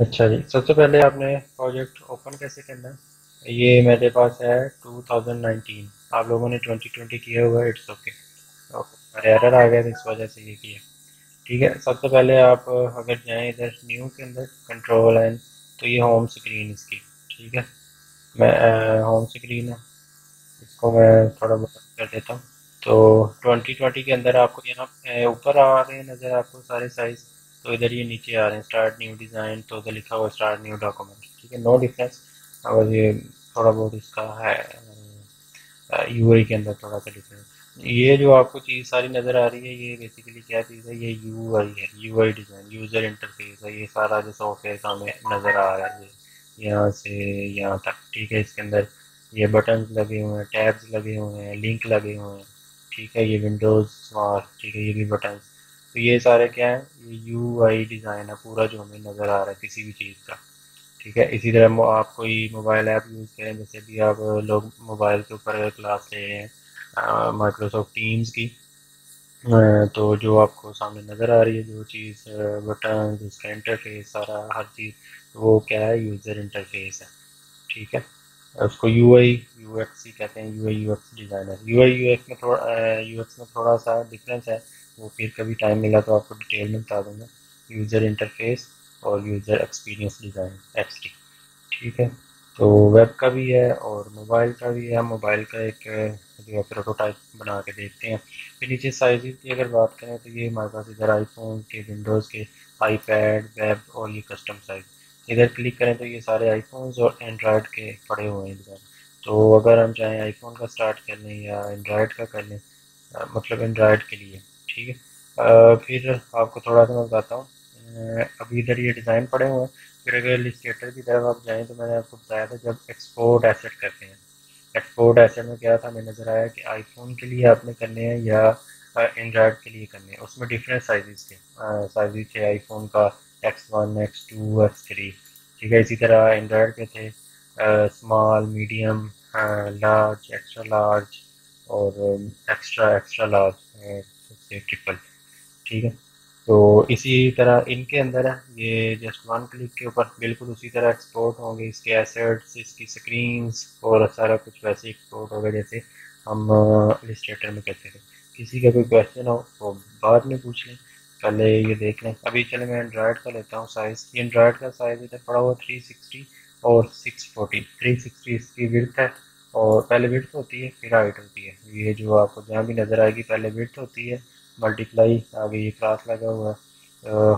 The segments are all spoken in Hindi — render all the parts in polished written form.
अच्छा जी, सबसे पहले आपने प्रोजेक्ट ओपन कैसे करना है, ये मेरे पास है 2019, आप लोगों ने 2020 किया हुआ है, इट्स ओके। एरर आ गया था इस वजह से ये किया, ठीक है। सबसे पहले आप अगर जाएं इधर न्यू के अंदर कंट्रोल एंड, तो ये होम स्क्रीन इसकी, ठीक है। मैं होम स्क्रीन है, इसको मैं थोड़ा बहुत कर देता हूँ। तो 2020 के अंदर आपको यहाँ ऊपर आ रहे हैं नज़र आपको सारे साइज़, तो इधर ये नीचे आ रहे हैं स्टार्ट न्यू डिज़ाइन, तो उधर लिखा हुआ स्टार्ट न्यू डॉक्यूमेंट, ठीक है। नो डिफरेंस, और ये थोड़ा बहुत इसका है यूआई के अंदर थोड़ा सा डिफरेंस। ये जो आपको चीज़ सारी नज़र आ रही है, ये बेसिकली क्या चीज़ है, ये यूआई है, यूआई डिज़ाइन, यूज़र इंटरफेस है। ये सारा जो सॉफ्टवेयर का हमें नज़र आ रहा है यहाँ से यहाँ तक, ठीक है। इसके अंदर ये बटन लगे हुए हैं, टैब्स लगे हुए हैं, लिंक लगे हुए हैं, ठीक है। ये विंडोज़ और ठीक है ये भी बटन, तो ये सारे क्या है, ये यूआई डिज़ाइन है पूरा जो हमें नज़र आ रहा है किसी भी चीज़ का, ठीक है। इसी तरह आप कोई मोबाइल ऐप यूज़ करें, जैसे भी आप लोग मोबाइल के ऊपर अगर क्लास ले रहे हैं माइक्रोसॉफ्ट टीम्स की, तो जो आपको सामने नज़र आ रही है जो चीज़ बटन, उसका इंटरफेस, सारा हर चीज़, वो क्या है, यूज़र इंटरफेस है, ठीक है। उसको यूआई यूएक्स ही कहते हैं, UI UX designer. UI UX में थोड़ा सा डिफरेंस है, वो फिर कभी टाइम मिला तो आपको डिटेल में बता दूंगा। यूज़र इंटरफेस और यूज़र एक्सपीरियंस डिज़ाइन XD, ठीक है। तो वेब का भी है और मोबाइल का भी है, मोबाइल का एक जो प्रोटोटाइप बना के देखते हैं। फिर नीचे साइज़ की अगर बात करें तो ये हमारे पास इधर आईफोन के, विंडोज़ के, iPad, वेब और ये कस्टम साइज़। इधर क्लिक करें तो ये सारे आईफोन्स और एंड्रॉयड के पड़े हुए हैं इधर। तो अगर हम चाहें आईफोन का स्टार्ट कर लें या एंड्रॉयड का कर लें, मतलब एंड्रॉयड के लिए, ठीक है। फिर आपको थोड़ा सा मैं बताता हूँ, अभी इधर ये डिज़ाइन पड़े हुए हैं। फिर अगर इलस्ट्रेटर की तरफ आप जाएँ तो मैंने आपको बताया था जब एक्सपोर्ट एसेट करते हैं, एक्सपोर्ट एसेट में क्या था, हमें नज़र आया कि आईफोन के लिए आपने करने हैं या एंड्रॉयड के लिए करने हैं। उसमें डिफरेंट साइज़ थे आईफोन का X1, X2, X3, ठीक है। इसी तरह एंड्रॉयड के थे small, medium, large, extra large और एक्स्ट्रा लार्ज से ट्रिपल, ठीक है। तो इसी तरह इनके अंदर है, ये जस्ट वन क्लिक के ऊपर बिल्कुल उसी तरह एक्सपोर्ट होंगे इसके एसेट्स, इसकी स्क्रीन्स और सारा कुछ वैसे एक्सपोर्ट होगा जैसे हम इलस्ट्रेटर में करते थे। किसी का कोई क्वेश्चन हो तो बाद में पूछ लें, पहले ये देख लें। अभी चले मैं एंड्रॉयड का लेता हूँ साइज़, ये एंड्रॉयड का साइज़ इधर पड़ा हुआ 360 और 640। 360 इसकी विड्थ है, और पहले विड्थ होती है फिर हाइट होती है। ये जो आपको जहाँ भी नज़र आएगी पहले विड्थ होती है, मल्टीप्लाई आगे ये क्रॉस लगा हुआ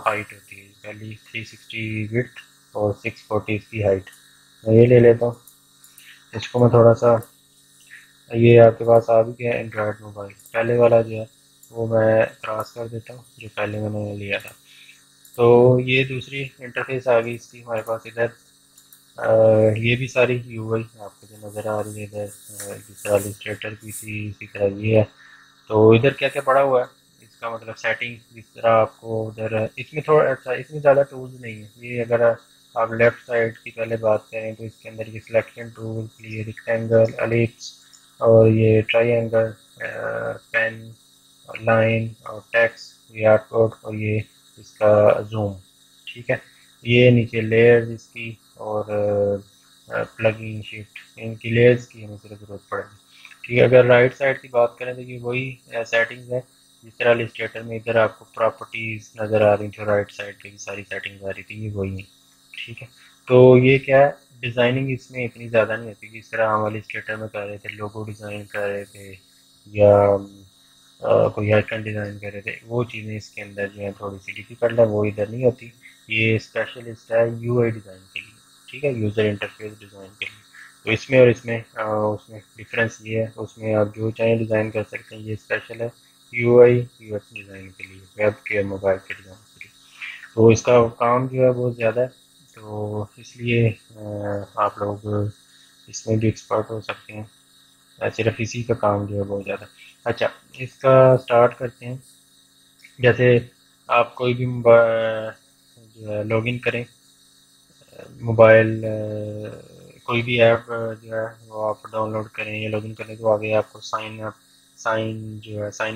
हाइट होती है। पहली 360 विड्थ और 640 इसकी हाइट। मैं ये ले लेता हूँ, इसको मैं थोड़ा सा, ये आपके पास आ भी गया एंड्रॉयड मोबाइल। पहले वाला जो है वो मैं क्रॉस कर देता हूँ जो पहले मैंने लिया था। तो ये दूसरी इंटरफेस आ गई इसकी हमारे पास इधर। ये भी सारी यूआई आपको जो नज़र आ रही है इधर, जिस तरह इलस्ट्रेटर की थी इसी तरह ये है। तो इधर क्या क्या पड़ा हुआ है, इसका मतलब सेटिंग जिस तरह आपको उधर, इसमें थोड़ा अच्छा, इसमें ज़्यादा टूल्स नहीं है। ये अगर आप लेफ़्ट साइड की पहले बात करें तो इसके अंदर ये सिलेक्शन टूल, ये रेक्टेंगल, एलिप्स और ये ट्राइंगल, पेन, लाइन और टेक्स्ट, ये आर्टकोड और ये इसका जूम, ठीक है। ये नीचे लेयर्स इसकी और प्लगइन शिफ्ट, इनकी लेयर्स की हमें सिर्फ ज़रूरत पड़ेगी, ठीक है। अगर राइट साइड की बात करें तो ये वही सेटिंग्स है जिस तरह इलस्ट्रेटर में इधर आपको प्रॉपर्टीज़ नज़र आ रही थी, राइट साइड की सारी सेटिंग्स आ रही थी, ये वही है, ठीक है। तो ये क्या है, डिज़ाइनिंग इसमें इतनी ज़्यादा नहीं होती जिस तरह हम इलस्ट्रेटर में कर रहे थे, लोगो डिज़ाइन कर रहे थे या कोई आइकन डिज़ाइन कर रहे थे, वो चीज़ें इसके अंदर जो है थोड़ी सी डिफिकल्ट है, वो इधर नहीं होती। ये स्पेशलिस्ट है यूआई डिज़ाइन के लिए, ठीक है, यूज़र इंटरफेस डिज़ाइन के लिए। तो इसमें और उसमें डिफरेंस ये है, उसमें आप जो चाहें डिज़ाइन कर सकते हैं, ये स्पेशल है यूआई यूएक्स डिज़ाइन के लिए, वेब के, मोबाइल के डिज़ाइन के लिए। तो इसका काम जो है बहुत ज़्यादा है, तो इसलिए आप लोग इसमें भी एक्सपर्ट हो सकते हैं, सिर्फ इसी का काम जो है बहुत ज़्यादा। अच्छा, इसका स्टार्ट करते हैं। जैसे आप कोई भी जो है लॉगिन करें मोबाइल, कोई भी ऐप जो है वो आप डाउनलोड करें या लॉगिन करें, तो आगे आपको साइन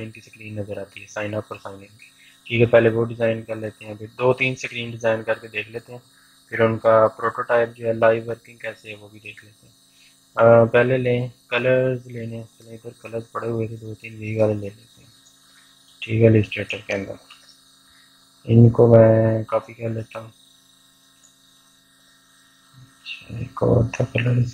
इन की स्क्रीन नज़र आती है, साइन अप और साइन इन की, ठीक है। पहले वो डिज़ाइन कर लेते हैं, फिर 2-3 स्क्रीन डिज़ाइन करके देख लेते हैं, फिर उनका प्रोटोटाइप जो है लाइव वर्किंग कैसे है वो भी देख लेते हैं। पहले लें कलर्स लेने हैं, पहले इधर कलर्स पड़े हुए थे 2-3 यही वाले ले लेते हैं। ठीक है, इलस्ट्रेटर के अंदर इनको मैं कॉपी कर लेता हूँ। अच्छा, एक और था कलर,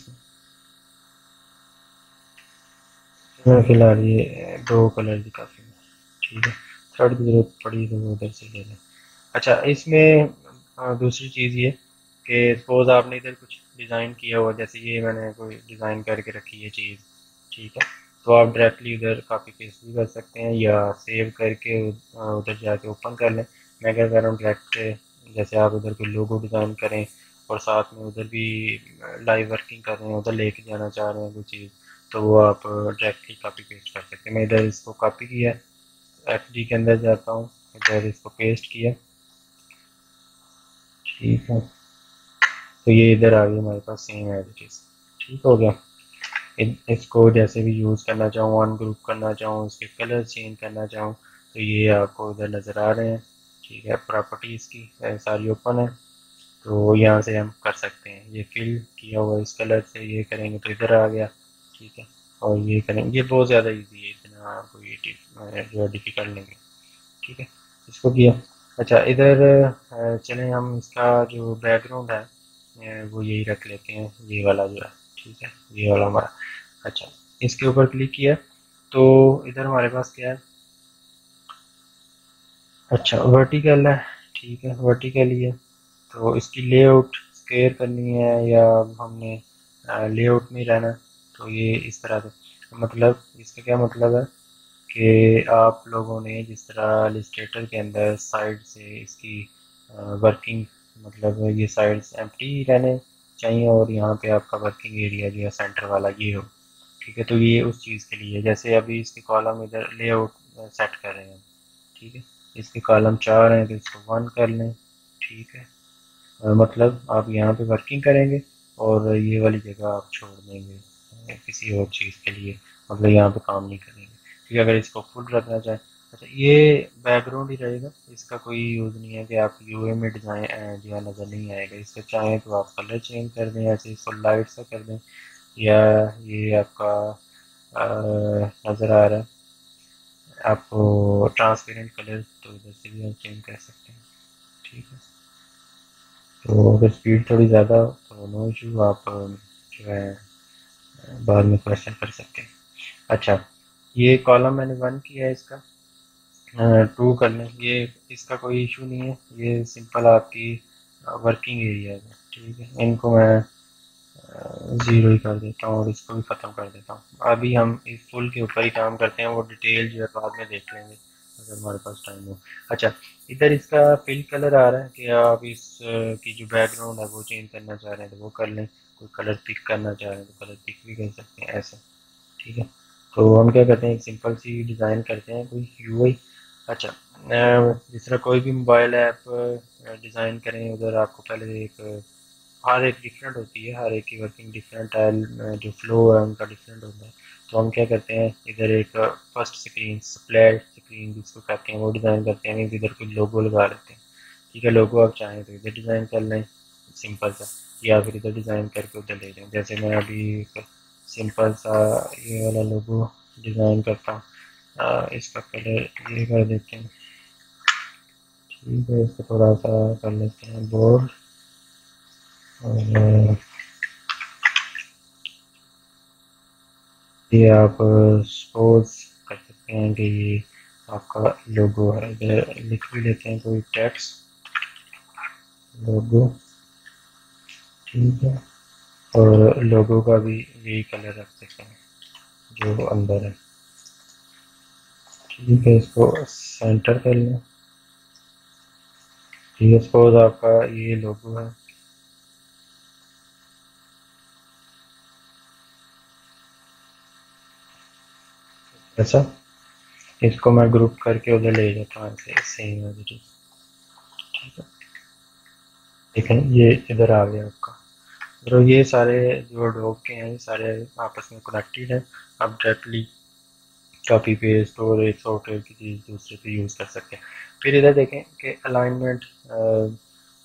मैं फिलहाल ये 2 कलर भी काफ़ी है। ठीक है, थर्ड की जरूरत पड़ी तो उधर से ले लें। अच्छा, इसमें दूसरी चीज़ ये कि सपोज आपने इधर कुछ डिज़ाइन किया हुआ, जैसे ये मैंने कोई डिज़ाइन करके रखी है चीज़, ठीक है, तो आप डायरेक्टली उधर कॉपी पेस्ट भी कर सकते हैं या सेव करके उधर जाके ओपन कर लें। मैं क्या कह रहा हूँ, डायरेक्ट जैसे आप उधर कोई लोगो डिज़ाइन करें और साथ में उधर भी लाइव वर्किंग कर रहे हैं, उधर लेके जाना चाह रहे हैं कोई चीज़, तो वो आप डायरेक्टली कॉपी पेस्ट कर सकते हैं। मैं इधर इसको कॉपी किया, XD के अंदर जाता हूँ, इधर इसको पेस्ट किया। ठीक है, तो ये इधर आ गई हमारे पास सेम एज इट इज़। ठीक हो गया, इसको जैसे भी यूज़ करना चाहूँ, अनग्रुप करना चाहूँ, इसके कलर चेंज करना चाहूँ, तो ये आपको इधर नज़र आ रहे हैं। ठीक है, प्रॉपर्टीज़ की सारी ओपन है, तो यहाँ से हम कर सकते हैं। ये फिल किया हुआ इस कलर से, ये करेंगे तो इधर आ गया। ठीक है, और ये करेंगे, ये बहुत ज़्यादा ईजी है, इतना कोई जो डिफ़िकल्ट नहीं है। ठीक है, इसको किया। अच्छा, इधर चलें, हम इसका जो बैकग्राउंड है वो यही रख लेते हैं, ये वाला जो है। ठीक है, ये वाला हमारा। अच्छा, इसके ऊपर क्लिक किया तो इधर हमारे पास क्या है, अच्छा वर्टिकल है। ठीक है, वर्टिकल ही है, तो इसकी लेआउट स्क्वायर करनी है या हमने लेआउट में रहना, तो ये इस तरह से। मतलब इसका क्या मतलब है कि आप लोगों ने जिस तरह इलस्ट्रेटर के अंदर साइड से इसकी वर्किंग, मतलब ये साइड्स एम्प्टी रहने चाहिए और यहाँ पे आपका वर्किंग एरिया जो है सेंटर वाला ये हो। ठीक है, तो ये उस चीज़ के लिए, जैसे अभी इसके कॉलम इधर लेआउट सेट कर रहे हैं। ठीक है, इसके कॉलम 4 हैं तो इसको 1 कर लें। ठीक है, मतलब आप यहाँ पे वर्किंग करेंगे और ये वाली जगह आप छोड़ देंगे किसी और चीज़ के लिए, मतलब यहाँ पे काम नहीं करेंगे। ठीक है, अगर इसको फुल रखना चाहें। अच्छा, ये बैकग्राउंड ही रहेगा, इसका कोई यूज़ नहीं है कि आप यूए में डिज़ाइन जो है नज़र नहीं आएगा। इसका चाहें तो आप कलर चेंज कर दें, ऐसे इसको लाइट सा कर दें, या ये आपका नज़र आ रहा है आपको ट्रांसपेरेंट कलर, तो इधर से भी हम चेंज कर सकते हैं। ठीक है, तो अगर स्पीड थोड़ी ज़्यादा हो तो नो इशू, आप जो है बाद में क्वेश्चन कर सकते हैं। अच्छा, ये कॉलम मैंने 1 किया है, इसका 2 करने, ये इसका कोई इशू नहीं है, ये सिंपल आपकी वर्किंग एरिया है। ठीक है, इनको मैं 0 ही कर देता हूँ और इसको भी ख़त्म कर देता हूँ। अभी हम इस फुल के ऊपर ही काम करते हैं, वो डिटेल जो है बाद में देख लेंगे अगर हमारे पास टाइम हो। अच्छा, इधर इसका फिल कलर आ रहा है कि आप इसकी जो बैकग्राउंड है वो चेंज करना चाह रहे हैं तो वो कर लें, कोई कलर पिक करना चाह रहे हैं तो कलर पिक भी कर सकते हैं ऐसे। ठीक है, तो हम क्या करते हैं, एक सिंपल सी डिज़ाइन करते हैं कोई यूआई। अच्छा, जिस तरह कोई भी मोबाइल ऐप डिज़ाइन करें, उधर आपको पहले एक, हर एक डिफरेंट होती है, हर एक की वर्किंग डिफरेंट है, जो फ्लो है उनका डिफरेंट होता है। तो हम क्या करते हैं, इधर एक फर्स्ट स्क्रीन, स्प्लैश स्क्रीन जिसको कहते हैं, वो डिज़ाइन करते हैं। इधर कोई लोगो लगा लेते हैं। ठीक है, लोगो आप चाहें तो इधर डिज़ाइन कर लें सिंपल सा, या फिर इधर डिज़ाइन करके उधर ले लें। जैसे मैं अभी सिंपल सा ये वाला लोगो डिज़ाइन करता हूँ, इसका कलर ये कर देते हैं। ठीक है, इसको थोड़ा सा कर लेते हैं बोर्ड, और ये आप सपोज कर सकते हैं कि ये आपका लोगो है। इधर लिख भी लेते हैं कोई टेक्स्ट लोगो। ठीक है, और लोगो का भी यही कलर रख सकते हैं जो अंदर है। ठीक है, इसको सेंटर कर लें। ठीक है, सपोज आपका ये लोगो है। अच्छा, इसको मैं ग्रुप करके उधर ले जाता हूँ, सेम है। ठीक है, देखें ये इधर आ गया आपका। तो ये सारे जो डॉग के हैं, सारे आपस में कनेक्टेड हैं। आप डायरेक्टली कॉपी पेस्ट और एक सॉफ्टवेयर की चीज़ दूसरे पे यूज़ कर सकते हैं। फिर इधर देखें कि अलाइनमेंट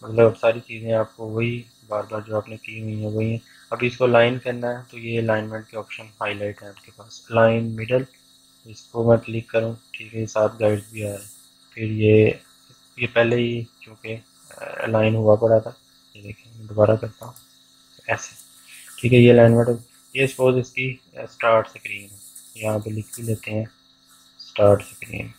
मतलब सारी चीज़ें आपको वही बार बार जो आपने की हुई है वही है। अब इसको लाइन करना है तो ये अलाइनमेंट के ऑप्शन हाईलाइट है आपके पास, लाइन मिडल, इसको मैं क्लिक करूँ, ठीक है, साथ गाइड भी आया है। फिर ये पहले ही क्योंकि अलाइन हुआ पड़ा था, ये देखें दोबारा करता हूँ ऐसे, ठीक है, ये अलाइनमेंट। ये सपोज इसकी स्टार्ट स्क्रीन है, यहाँ पे लिख भी लेते हैं स्टार्ट स्क्रीन,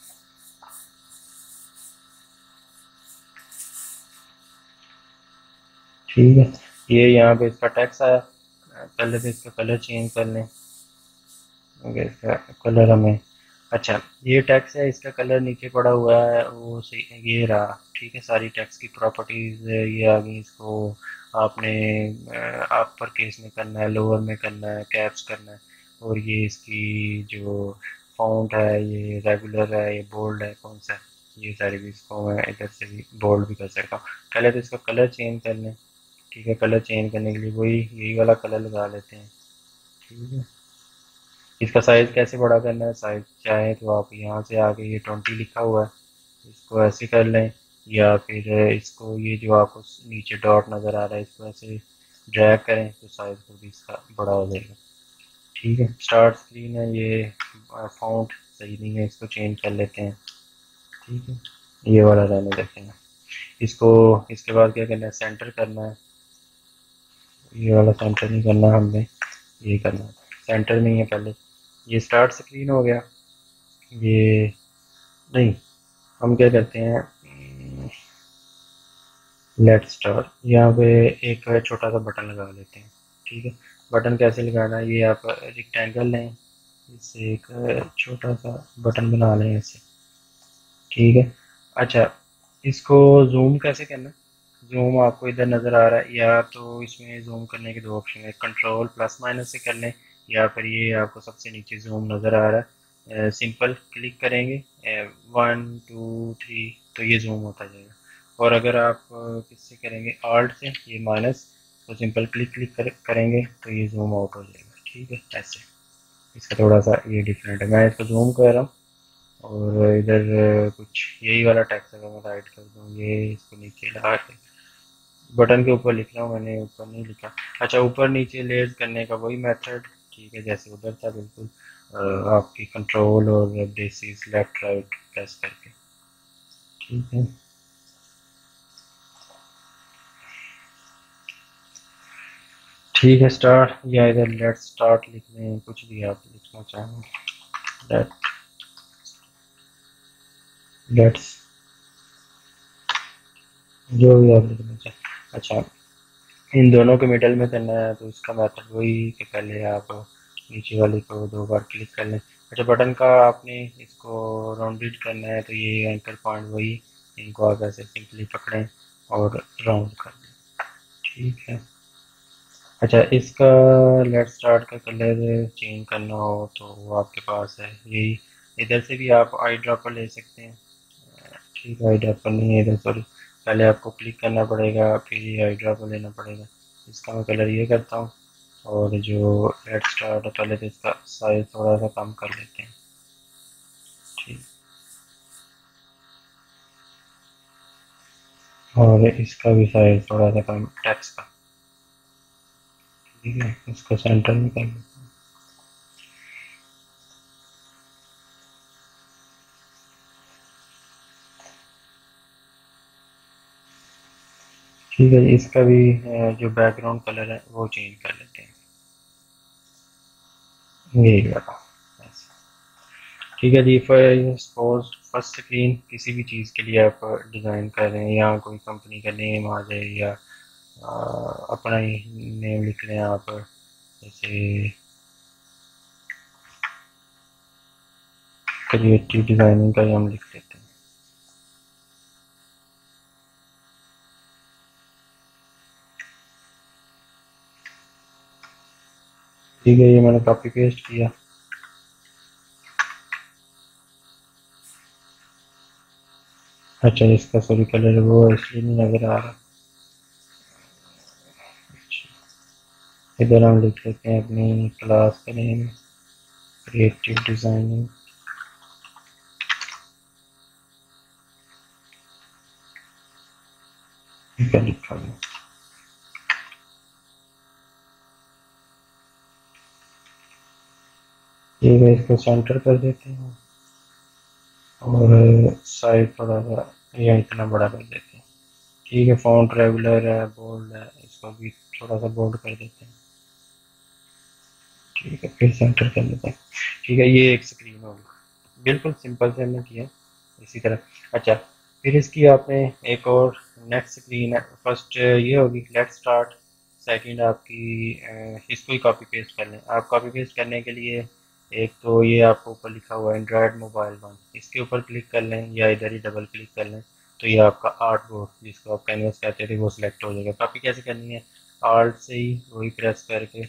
ठीक है। ये यहाँ पे इसका टैक्स आया, पहले पे इसका कलर चेंज कर लें, इसका कलर हमें अच्छा, ये टैक्स है, इसका कलर नीचे पड़ा हुआ है, वो सही ये रहा, ठीक है। सारी टैक्स की प्रॉपर्टीज़ ये आ गई, इसको आपने आप पर केस में करना है, लोअर में करना है, कैप्स करना है, और ये इसकी जो फॉन्ट है ये रेगुलर है, ये बोल्ड है, कौन सा है, ये सारी भी इसको मैं इधर से भी बोल्ड भी कर सकता हूँ। पहले तो इसका कलर चेंज कर लें, ठीक है, कलर चेंज करने के लिए वही यही वाला कलर लगा लेते हैं, ठीक है। इसका साइज़ कैसे बड़ा करना है, साइज़ चाहे तो आप यहाँ से आके ये 20 लिखा हुआ है इसको ऐसे कर लें, या फिर इसको ये जो आपको नीचे डॉट नज़र आ रहा है इसको ऐसे ड्रैग करें तो साइज़ को भी इसका बड़ा हो जाएगा, ठीक है। स्टार्ट स्क्रीन है, ये फॉन्ट सही नहीं है, इसको चेंज कर लेते हैं, ठीक है, ये वाला रहने देते हैं। इसको इसके बाद क्या करना है, सेंटर करना है, ये वाला सेंटर नहीं करना हमने, ये करना है, सेंटर नहीं है पहले, ये स्टार्ट स्क्रीन हो गया। ये नहीं, हम क्या करते हैं, लेट स्टार्ट, यहाँ पे एक छोटा सा बटन लगा लेते हैं, ठीक है। बटन कैसे लगाना है, ये आप रेक्टेंगल लें, इससे एक छोटा सा बटन बना लें ऐसे, ठीक है। अच्छा, इसको जूम कैसे करना है, जूम आपको इधर नज़र आ रहा है, या तो इसमें जूम करने के दो ऑप्शन है, कंट्रोल प्लस माइनस से कर लें, या फिर ये आपको सबसे नीचे जूम नज़र आ रहा है, सिंपल क्लिक करेंगे 1 2 3 तो ये जूम होता जाएगा। और अगर आप किससे करेंगे, आल्ट से, ये माइनस, तो सिंपल क्लिक करेंगे तो ये जूम आउट हो जाएगा, ठीक है। ऐसे इसका थोड़ा सा ये डिफरेंट है, मैं इसको जूम कर रहा हूँ। और इधर कुछ यही वाला टैक्स अगर मैं राइट कर दूँ, ये इसको नीचे ला के बटन के ऊपर लिख रहा हूँ, मैंने ऊपर नहीं लिखा। अच्छा, ऊपर नीचे लेयर करने का वही मेथड, ठीक है, जैसे उधर था बिल्कुल, आपकी कंट्रोल और बेसिस लेफ्ट राइट प्रेस करके, ठीक है। ठीक है, स्टार्ट या इधर लेट स्टार्ट लिख लें, कुछ भी आप लिखना चाहें, लेट्स जो भी आप लिखना चाहें। अच्छा, इन दोनों के मिडल में करना है तो इसका मेथड वही कि पहले आप नीचे वाले को दो बार क्लिक कर लें। अच्छा, बटन का आपने इसको राउंडेड करना है तो ये एंकर पॉइंट वही, इनको आप ऐसे सिंपली पकड़ें और राउंड कर दें, ठीक है। अच्छा, इसका लेट स्टार्ट का कलर चेंज करना हो तो वो आपके पास है, यही इधर से भी आप आई ड्रॉपर ले सकते हैं, ठीक है। आई ड्रॉपर नहीं है इधर, सॉरी, पहले आपको क्लिक करना पड़ेगा, फिर ये आई ड्रॉपर लेना पड़ेगा। इसका मैं कलर ये करता हूँ, और जो रेड स्टार्ट है पहले तो इसका साइज थोड़ा सा कम कर लेते हैं, ठीक, और इसका भी साइज थोड़ा सा कम टैक्स का, ठीक है। इसको सेंटर में कर लेते हैं, ठीक है। इसका भी जो बैकग्राउंड कलर है वो चेंज कर लेते हैं, यही वाला, ठीक है जी। सपोज फर्स्ट स्क्रीन किसी भी चीज़ के लिए आप डिज़ाइन कर रहे हैं, या कोई कंपनी का नेम आ जाए, या अपना ही नेम लिख लें आप, जैसे क्रिएटिव डिज़ाइनिंग का ही हम लिख लेते हैं, ठीक है। ये मैंने कॉपी पेस्ट किया, अच्छा, इसका सॉरी कलर वो इसलिए नहीं नजर आ रहा, इधर हम लिख लेते हैं अपनी क्लास का name, creative designing, you can deploy it. ये मैं इसको सेंटर कर देती हूँ और साइज थोड़ा सा या इतना बड़ा कर देते हैं। ठीक है, फॉन्ट रेगुलर है, बोल्ड है, इसको भी थोड़ा सा बोल्ड कर देते हैं। ठीक है, फिर सेंटर कर लेते हैं। ठीक है, ये एक स्क्रीन होगी, बिल्कुल सिंपल से हमने किया इसी तरह। अच्छा, फिर इसकी आपने एक और नेक्स्ट स्क्रीन है, फर्स्ट ये होगी लेट्स स्टार्ट, सेकंड आपकी, इसको ही कॉपी पेस्ट कर लें आप। कॉपी पेस्ट करने के लिए एक तो ये आपको ऊपर लिखा हुआ एंड्रॉयड मोबाइल वन, इसके ऊपर क्लिक कर लें या इधर ही डबल क्लिक कर लें तो ये आपका आर्ट बोर्ड जिसको आप कैनवस कहते थे वो सिलेक्ट हो जाएगा। कॉपी कैसे करनी है? आर्ट से ही वही प्रेस करके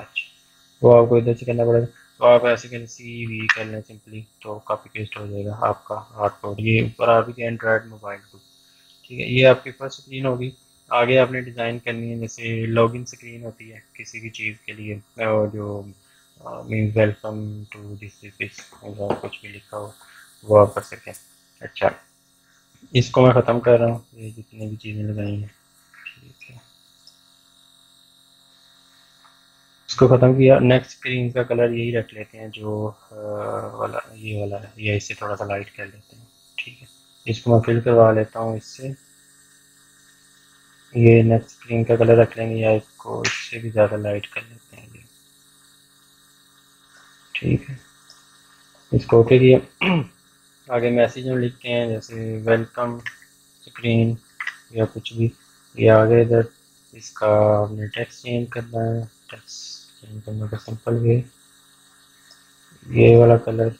अच्छा वो आपको इधर से करना पड़ेगा, तो आप ऐसे करें CV कर लें सिंपली तो कॉपी पेस्ट हो जाएगा आपका आर्ट बोर्ड। ये ऊपर आपके एंड्रॉयड मोबाइल को। ठीक है, ये आपकी फर्स्ट स्क्रीन होगी। आगे आपने डिज़ाइन करनी है, जैसे लॉगिन स्क्रीन होती है किसी भी चीज़ के लिए, और जो मीन्स वेलकम टू दिस कुछ भी लिखा हो वो आप कर सकते हैं। अच्छा, इसको मैं ख़त्म कर रहा हूँ, ये जितनी भी चीज़ें लगाई हैं। ठीक है, इसको ख़त्म किया। नेक्स्ट स्क्रीन का कलर यही रख लेते हैं जो वाला ये वाला है, या इससे थोड़ा सा लाइट कर लेते हैं। ठीक है, इसको मैं फिल करवा लेता हूँ इससे। ये नेक्स्ट स्क्रीन का कलर रख लेंगे या इसको इससे भी ज़्यादा लाइट कर लेते हैं ये। ठीक है, इसको ओके किया। आगे मैसेज हम लिखते हैं जैसे वेलकम स्क्रीन या कुछ भी। ये आगे इधर इसका हमने टेक्स्ट चेंज करना है, टेक्स्ट चेंज करने का सिंपल वे ये वाला कलर।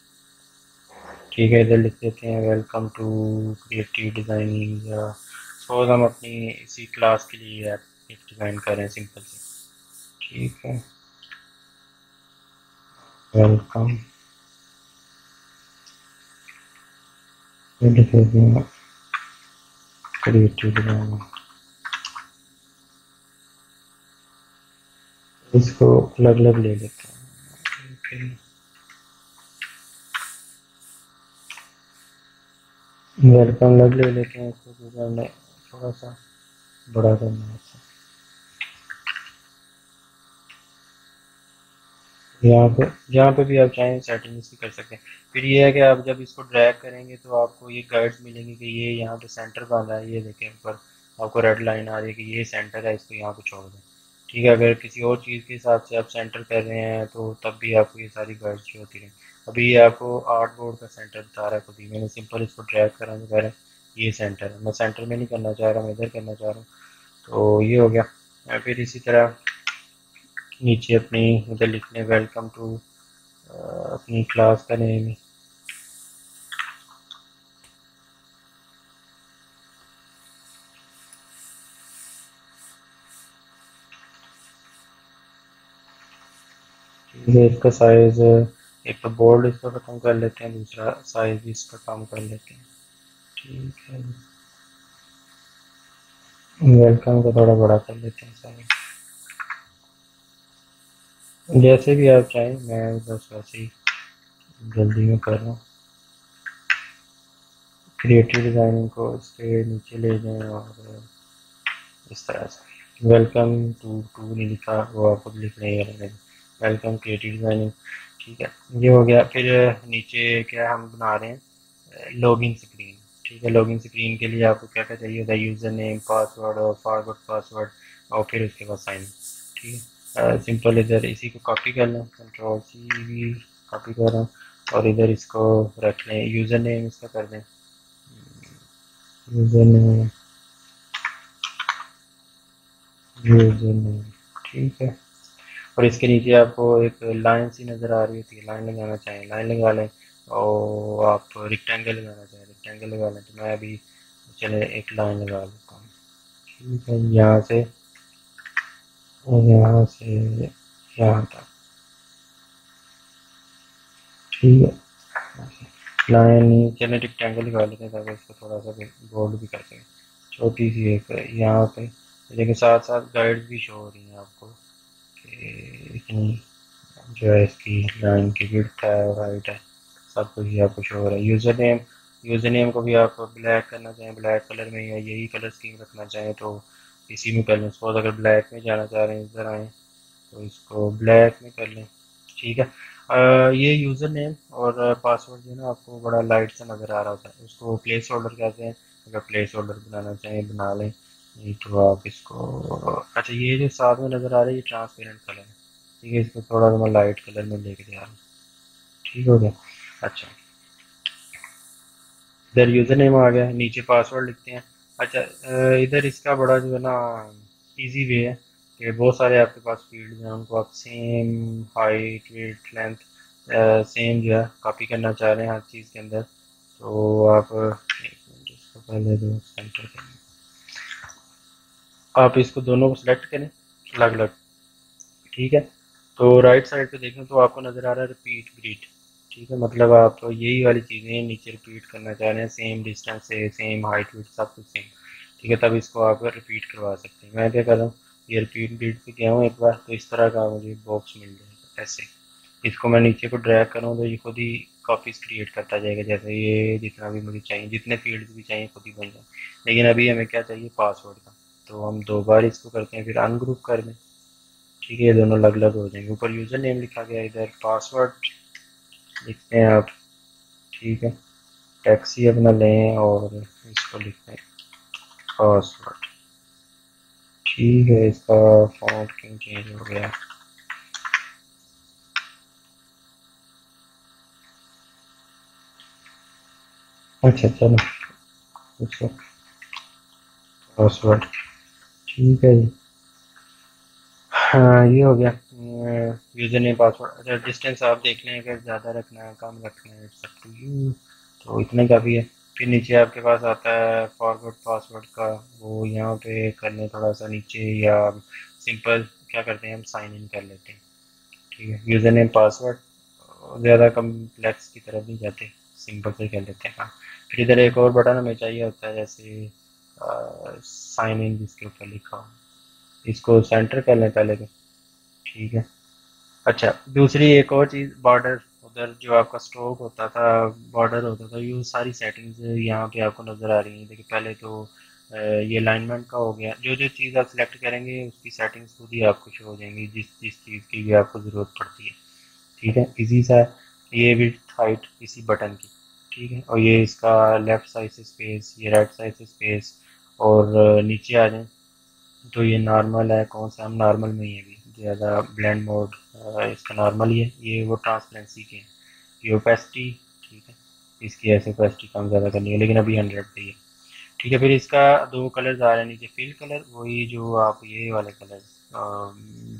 ठीक है, इधर लिख देते हैं वेलकम टू क्रिएटिव डिज़ाइनिंग, या सपोज हम अपनी इसी क्लास के लिए ऐप डिज़ाइन कर रहे हैं सिंपल से। ठीक है, वेलकम क्रिएटिव डिज़ाइन, इसको अलग अलग ले लेते हैं। वेलकम अलग ले लेते हैं इसको, क्योंकि हमने थोड़ा सा बड़ा करना है। यहाँ पे भी आप चाहें सेटिंग इसकी कर सकते हैं। फिर ये है कि आप जब इसको ड्रैग करेंगे तो आपको ये गाइड्स मिलेंगे कि ये यहाँ पे सेंटर बांधा है, ये देखें ऊपर आपको रेड लाइन आ रही है कि ये सेंटर है, इसको यहाँ पे छोड़ दें। ठीक है, अगर किसी और चीज़ के हिसाब से आप सेंटर कर रहे हैं तो तब भी आपको ये सारी गाइड्स जो होती रहेंगी। अभी ये आपको आर्ट बोर्ड का सेंटर बता रहा है खुद ही। मैंने सिंपल इसको ड्रैग करा, कह रहा है ये सेंटर है, मैं सेंटर में नहीं करना चाह रहा, मैं इधर करना चाह रहा हूँ। तो ये हो गया। फिर इसी तरह नीचे अपनी इधर लिखने वेलकम टू अपनी क्लास का नेम। इसका साइज एक तो बोल्ड इसका खत्म कर लेते हैं, दूसरा साइज भी इसका काम कर लेते हैं। ठीक है, वेलकम का थोड़ा बड़ा कर लेते हैं साइज, जैसे भी आप चाहें। मैं बस वैसे ही जल्दी में कर रहा हूँ। क्रिएटिव डिज़ाइनिंग को इसके नीचे ले जाएं और इस तरह से वेलकम टू नहीं लिखा वो आपको लिख नहीं है, वेलकम क्रिएटिव डिज़ाइनिंग। ठीक है, ये हो गया। फिर नीचे क्या हम बना रहे हैं लॉगिन स्क्रीन। ठीक है, लॉगिन स्क्रीन के लिए आपको क्या क्या चाहिए होता है? यूज़र नेम, पासवर्ड और फॉरगॉट पासवर्ड, और फिर उसके बाद साइन। ठीक है, सिंपल इधर इसी को कॉपी कर लें, Ctrl+C कॉपी कर रहा हूँ, और इधर इसको रख लें। यूज़र नेम इसका कर दें यूज़र नेम। ठीक है, और इसके नीचे आपको एक लाइन सी नज़र आ रही होती है, लाइन लगाना चाहिए, लाइन लगा लें। और आप रेक्टेंगल लगाना चाहिए, रेक्टेंगल लगा लें। तो मैं अभी चले एक लाइन लगा लेता हूँ। ठीक है, यहाँ से और यहाँ से यहाँ तक। ठीक है, लाइन चले रेक्टेंगल लगा लेते हैं ताकि इसको थोड़ा सा बोल्ड भी कर सकें। छोटी सी एक यहाँ पे, लेकिन साथ साथ गाइड भी शो हो रही है आपको, इतनी जो है इसकी लाइन की विड्थ है और हाइट है, सब कुछ यहाँ कुछ हो रहा है। यूज़र नेम को भी आप ब्लैक करना चाहें ब्लैक कलर में, या यही कलर स्कीम रखना चाहें तो इसी में कर लें। सपोज अगर ब्लैक में जाना चाह रहे हैं इधर आएँ तो इसको ब्लैक में कर लें, ठीक है। ये यूज़र नेम और पासवर्ड जो है ना आपको बड़ा लाइट सा नज़र आ रहा होता है, उसको प्लेस होल्डर कहते हैं। अगर प्लेस होल्डर बनाना चाहें बना लें, नहीं तो आप इसको अच्छा ये जो साथ में नज़र आ रहा है ये ट्रांसपेरेंट कलर है, ठीक है। इसको थोड़ा सा मैं लाइट कलर में लेके जा रहा हूँ, ठीक हो गया। अच्छा इधर यूज़र नेम आ गया, नीचे पासवर्ड लिखते हैं। अच्छा इधर इसका बड़ा जो है ना इजी वे है कि बहुत सारे आपके पास फील्ड हैं, उनको आप same height weight length same जो है कॉपी करना चाह रहे हैं हर चीज़ के अंदर, तो आप एक मिनट इसको पहले जो सेंटर करें आप इसको दोनों को सिलेक्ट करें अलग अलग, ठीक है। तो राइट साइड पे देखें तो आपको नज़र आ रहा है रिपीट ग्रिड, ठीक है। मतलब आप तो यही वाली चीज़ें नीचे रिपीट करना चाह रहे हैं, सेम डिस्टेंस है सेम हाइट वेट सब कुछ सेम, ठीक है। तब इसको आप रिपीट करवा सकते हैं। मैं क्या कर रहा हूँ ये रिपीट ग्रिड पे गया हूँ एक बार, तो इस तरह का मुझे बॉक्स मिल जाएगा ऐसे। इसको मैं नीचे को ड्रैग करूँ तो ये खुद ही कॉपीज़ क्रिएट करता जाएगा, जैसे ये जितना भी मुझे चाहिए जितने फील्ड भी चाहिए खुद ही बन जाए। लेकिन अभी हमें क्या चाहिए पासवर्ड का, तो हम दो बार इसको करते हैं फिर अनग्रुप कर दें, ठीक है। ये दोनों अलग अलग हो जाएंगे। ऊपर यूज़र नेम लिखा गया, इधर पासवर्ड लिखते हैं आप, ठीक है। टैक्सी अपना लें और इसको लिखते हैं पासवर्ड, ठीक है। इसका फॉन्ट क्यों चेंज हो गया, अच्छा चलो इसको पासवर्ड, ठीक है जी। हाँ ये हो गया यूज़र नेम पासवर्ड। अच्छा डिस्टेंस आप देख लें अगर ज़्यादा रखना है कम रखना है सब टू यू, तो इतना काफ़ी है। फिर नीचे आपके पास आता है फॉरवर्ड पासवर्ड का, वो यहाँ पे कर लें थोड़ा सा नीचे, या सिंपल क्या करते हैं हम साइन इन कर लेते हैं, ठीक है। यूज़र नेम पासवर्ड ज़्यादा कम्प्लेक्स की तरफ नहीं जाते, सिंपल से कर लेते हैं। हाँ फिर इधर एक और बटन हमें चाहिए होता है, जैसे साइन इन जिसके ऊपर लिखा हो, इसको सेंटर कर लें पहले के, ठीक है। अच्छा दूसरी एक और चीज़ बॉर्डर, उधर जो आपका स्ट्रोक होता था बॉर्डर होता था, ये सारी सेटिंग्स यहाँ पे आपको नज़र आ रही है। देखिए पहले तो ये अलाइनमेंट का हो गया, जो जो चीज़ आप सिलेक्ट करेंगे उसकी सेटिंग्स खुद ही आपको शो हो जाएंगी जिस चीज़ की भी आपको ज़रूरत पड़ती है, ठीक है। इसी सा ये विड्थ हाइट इसी बटन की, ठीक है। और ये इसका लेफ़्ट साइड से स्पेस, ये राइट साइड से स्पेस, और नीचे आ जाए तो ये नॉर्मल है, कौन सा हम नॉर्मल में ही है अभी, ज़्यादा ब्लेंड मोड इसका नॉर्मल ही है। ये वो ट्रांसपेरेंसी के हैं, ये ओपेसिटी, ठीक है। इसकी ऐसे ओपेसिटी कम ज़्यादा करनी है, लेकिन अभी 100 पे ही है, ठीक है। फिर इसका दो कलर्स आ रहे हैं नीचे, फिल कलर वही जो आप ये वाले कलर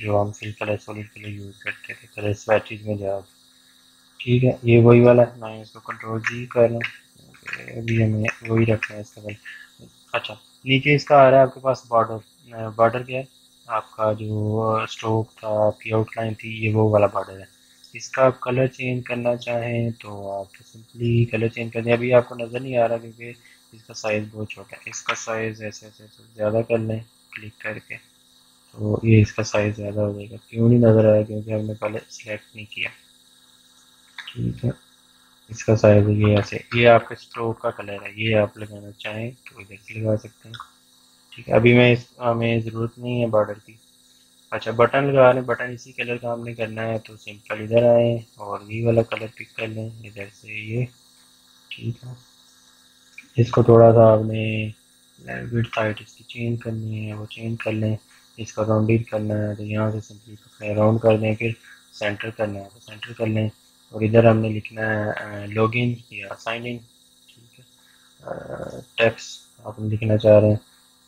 जो हम fill colour solid colour use करते थे कलर स्वेचेज में जाओ, ठीक है। ये वही वाला है, मैं इसको कंट्रोल जी कर रहा हूँ, अभी हमें वही रखना है इसका कलर। अच्छा नीचे इसका आ रहा है आपके पास बॉर्डर, बॉर्डर क्या है आपका जो स्ट्रोक था आपकी आउटलाइन थी, ये वो वाला बॉर्डर है। इसका आप कलर चेंज करना चाहें तो आप सिंपली कलर चेंज कर दें। अभी आपको नज़र नहीं आ रहा क्योंकि इसका साइज़ बहुत छोटा है, इसका साइज़ ऐसे ऐसे ज़्यादा कर लें क्लिक करके, तो ये इसका साइज़ ज़्यादा हो जाएगा। क्यों नहीं नज़र आया, क्योंकि हमने पहले सिलेक्ट नहीं किया, ठीक है। इसका साइज़ ये ऐसे, ये आपके स्ट्रोक का कलर है, ये आप लगाना चाहें तो इधर से लगा सकते हैं, ठीक है। अभी मैं हमें ज़रूरत नहीं है बॉर्डर की। अच्छा बटन लगा रहे हैं, बटन इसी कलर का हमने करना है, तो सिंपल इधर आए और ये वाला कलर पिक कर लें इधर से, ये ठीक है। इसको थोड़ा सा आपने विड्थ हाइट इसकी चेंज करनी है, वो चेंज कर लें। इसका राउंडेड करना है तो यहाँ से सिंपली राउंड कर दें, फिर सेंटर करना है तो सेंटर कर लें, और इधर हमने लिखना है लॉगिन या साइन इन, ठीक है। टेक्स्ट आप लिखना चाह रहे हैं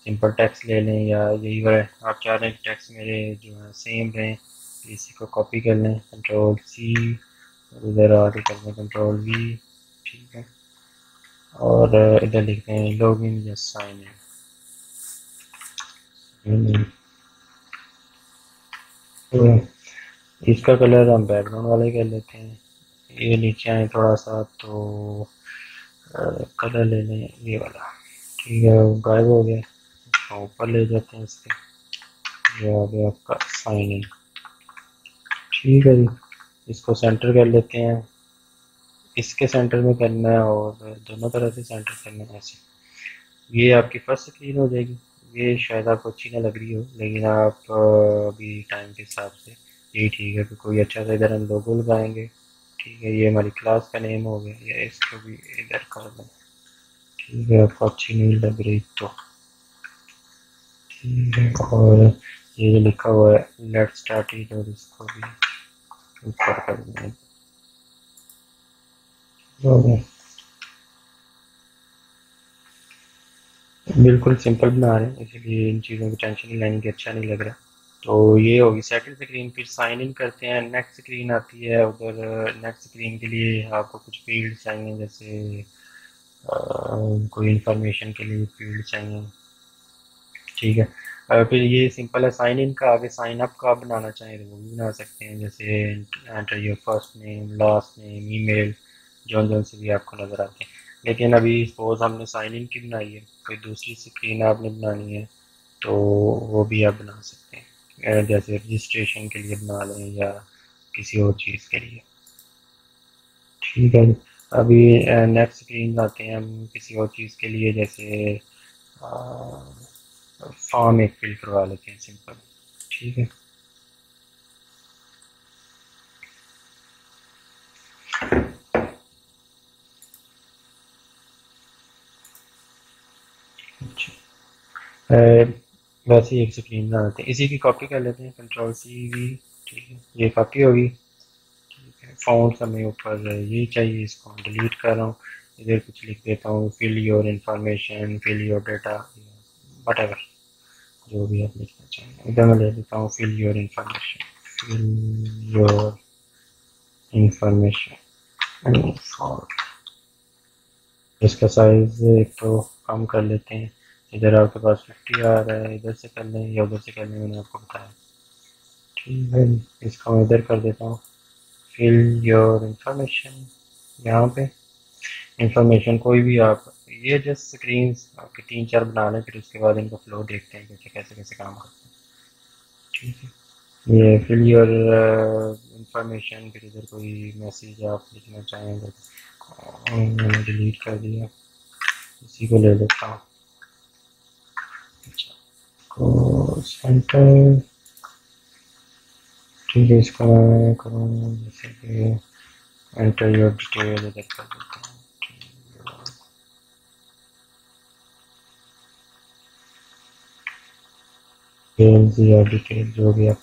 सिंपल टेक्स्ट ले लें, या यही वाला आप चाह रहे हैं टेक्स्ट मेरे जो है सेम रहें, इसी को कॉपी कर लें कंट्रोल सी, और इधर आगे कर लें कंट्रोल वी, ठीक है। और इधर लिखते हैं लॉग इन या साइन इन। इसका कलर हम बैकग्राउंड वाला ही कर लेते हैं। ये नीचे आए थोड़ा सा तो कलर ले लें ये वाला, ठीक है। गायब हो गया, ऊपर ले जाते हैं इसके, ये आ गया आपका साइन इन, ठीक है जी। इसको सेंटर कर लेते हैं इसके सेंटर में करना है और दोनों तरह से सेंटर करना है। ऐसे ये आपकी फर्स्ट स्क्रीन हो जाएगी। ये शायद आपको अच्छी ना लग रही हो, लेकिन आप अभी टाइम के हिसाब से यही ठीक है। फिर कोई अच्छा सा इधर हम लोगो लगाएंगे, ठीक है। ये हमारी क्लास का नेम हो गया, या इसको भी इधर कर दें, ठीक है। आपको अच्छी नहीं लग रही तो ठीक है। और ये जो लिखा हुआ है लेट्स स्टार्ट इट, और इसको भी ऊपर कर दें। बिल्कुल सिंपल बना रहे हैं, इसलिए इन चीज़ों की टेंशन नहीं लेनी कि अच्छा नहीं लग रहा। तो ये होगी सेकंड स्क्रीन। फिर साइन इन करते हैं, नेक्स्ट स्क्रीन आती है। उधर नेक्स्ट स्क्रीन के लिए आपको कुछ फील्ड चाहिए, जैसे कोई इंफॉर्मेशन के लिए फील्ड चाहिए, ठीक है। फिर ये सिंपल है साइन इन का। आगे साइन अप का बनाना चाहें तो वो भी बना सकते हैं, जैसे enter your first name, last name, email, John John से भी आपको नज़र आते हैं। लेकिन अभी सपोज हमने साइन इन की बनाई है, कोई दूसरी स्क्रीन आपने बनानी है तो वो भी आप बना सकते हैं, जैसे रजिस्ट्रेशन के लिए बना लें या किसी और चीज़ के लिए, ठीक है। अभी नेक्स्ट स्क्रीन लाते हैं हम किसी और चीज़ के लिए, जैसे फॉर्म एक फिल करवा लेते हैं सिंपल, ठीक है। वैसे ही एक स्क्रीन बना लेते हैं, इसी की कॉपी कर लेते हैं, कंट्रोल C V, ठीक है। ये कॉपी होगी, ठीक है। फ़ॉन्ट हमें ऊपर ये चाहिए, इसको डिलीट कर रहा हूँ। इधर कुछ लिख देता हूँ, fill your information, fill your data, whatever जो भी आप लिखना चाहिए। इधर मैं ले लेता हूँ fill your information, fill your information. इसका साइज तो कम कर लेते हैं, इधर आपके पास 50 आ रहा है, इधर से कर लें या उधर से कर लें, मैंने आपको बताया, ठीक है। इसका मैं इधर कर देता हूँ फिल योर इंफॉर्मेशन। यहाँ पे इंफॉर्मेशन कोई भी आप, ये जस्ट स्क्रीन आपके 3-4 बना लें, फिर उसके बाद इनका फ्लो देखते हैं कैसे कैसे कैसे काम करते हैं, ठीक है। ये फिल योर इंफॉर्मेशन, फिर इधर कोई मैसेज आप लिखना चाहें, मैंने डिलीट कर दिया, इसी को ले लेता हूँ। सेंटर, ठीक है। इसका मैं करूँगा जैसे कि एंटर योर डिटेल इधर कर देता हूँ, डिटेल जो भी आप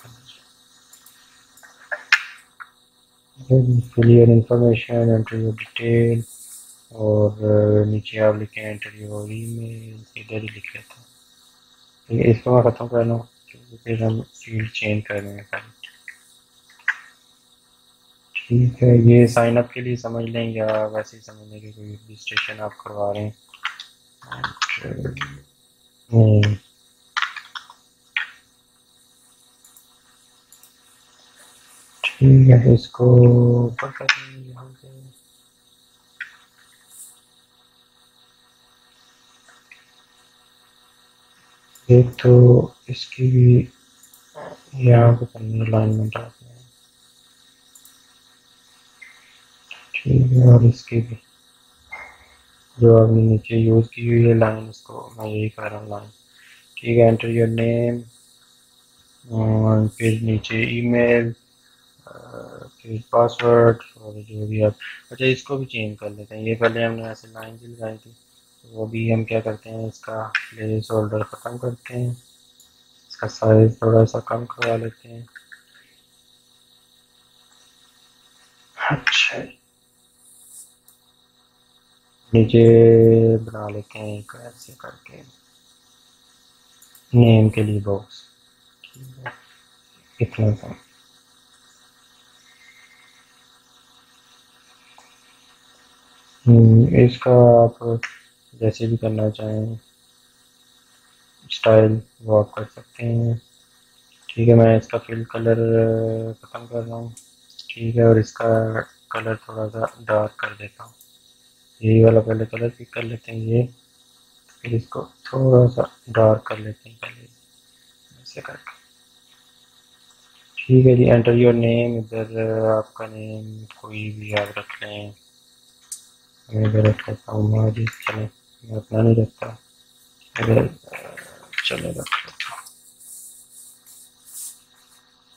fill your information, enter your detail, और नीचे आप लिखें एंटर योर ईमेल, इधर ही लिख लेता हूँ। इसको मैं खत्म कर लूँ, फिर हम फील्ड चेंज कर लेंगे, ठीक है। ये साइन अप के लिए समझ लें या वैसे ही समझ लें कि कोई रजिस्ट्रेशन आप करवा रहे हैं। ठीक है, इसको ऊपर कर देंगे यहाँ से। एक तो इसकी भी यहाँ पे अलाइनमेंट आते हैं, ठीक है। और इसकी भी जो आपने नीचे यूज़ की हुई है लाइन, उसको मैं यही कर रहा हूँ लाइन, ठीक है। एंटर योर नेम, और फिर नीचे ईमेल, फिर पासवर्ड, और जो भी आप, अच्छा इसको भी चेंज कर लेते हैं। ये पहले हमने ऐसे लाइन से लगाई थी, वो भी हम क्या करते हैं, इसका प्लेस होल्डर ख़त्म करते हैं, इसका साइज थोड़ा सा कम करवा लेते हैं। अच्छा नीचे बना लेते हैं एक ऐसे करके नेम के लिए बॉक्स, ठीक है। इतना सा इसका आप जैसे भी करना चाहें स्टाइल वो आप कर सकते हैं, ठीक है। मैं इसका फिल कलर ख़त्म कर रहा हूँ, ठीक है। और इसका कलर थोड़ा सा डार्क कर देता हूँ, यही वाला पहले कलर पिक कर लेते हैं ये, फिर इसको थोड़ा सा डार्क कर लेते हैं पहले ऐसे करके, ठीक है जी। एंटर योर नेम, इधर आपका नेम कोई भी आप रख लें, मैं रखता साउंड वहाँ भी चले, मैं अपना नहीं रखता, अगर चले रखता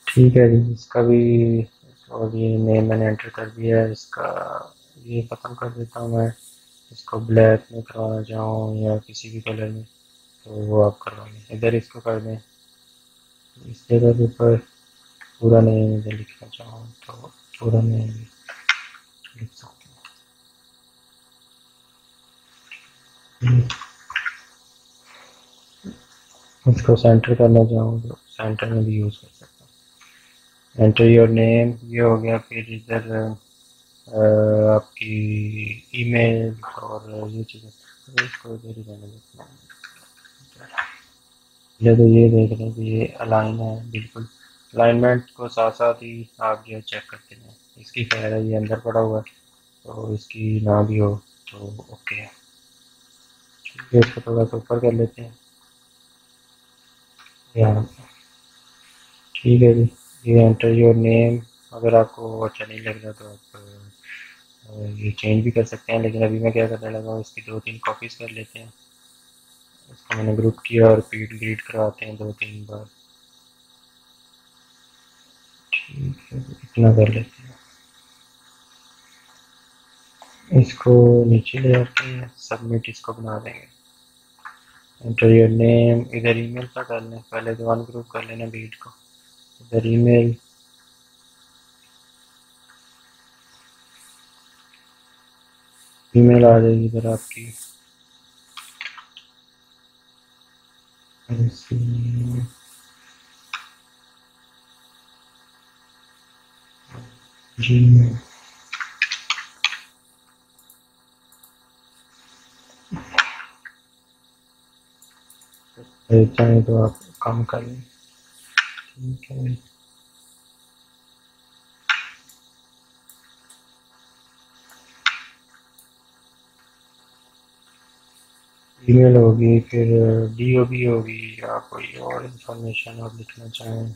ठीक है जी। इसका भी और ये नेम मैंने एंटर कर दिया है, इसका ये ख़त्म कर देता हूँ मैं। इसको ब्लैक में करवाना चाहूँ या किसी भी कलर में तो वो आप करवा दें। इधर इसको कर दें, इस जगह के ऊपर पूरा नेम इधर लिखना चाहूँ तो पूरा नेम लिख सकते हैं। इसको सेंटर करना चाहूँ तो सेंटर में भी यूज़ कर सकते हैं। एंटर योर नेम ये हो गया। फिर इधर आपकी ईमेल और ये चीज़ें इसको इधर ही जाने देते हैं। तो ये देख रहे हैं कि ये अलाइन है बिल्कुल। अलाइनमेंट को साथ साथ ही आप जो चेक करते हैं। इसकी खैर है ये अंदर पड़ा हुआ है तो इसकी ना भी हो तो ओके है। इसको थोड़ा सा ऊपर कर लेते हैं यहाँ, ठीक है जी। ये एंटर योर नेम, अगर आपको अच्छा नहीं लग रहा तो आप ये चेंज भी कर सकते हैं, लेकिन अभी मैं क्या करने लगा हूँ इसकी दो तीन कॉपीज़ कर लेते हैं। इसको मैंने ग्रुप किया और रिपीट ग्रीड करवाते हैं दो तीन बार, ठीक है इतना कर लेते हैं। इसको नीचे ले जाते हैं, सबमिट इसको बना देंगे। एंटर योर नेम, इधर ईमेल का कर लें पहले, तो वन ग्रुप कर लेना बीट को। इधर ईमेल, ईमेल आ जाएगी इधर आपकी। चाहे तो आप काम कर लें, ठीक है। ईमेल होगी, फिर डीओबी होगी या कोई और इंफॉर्मेशन आप लिखना चाहें।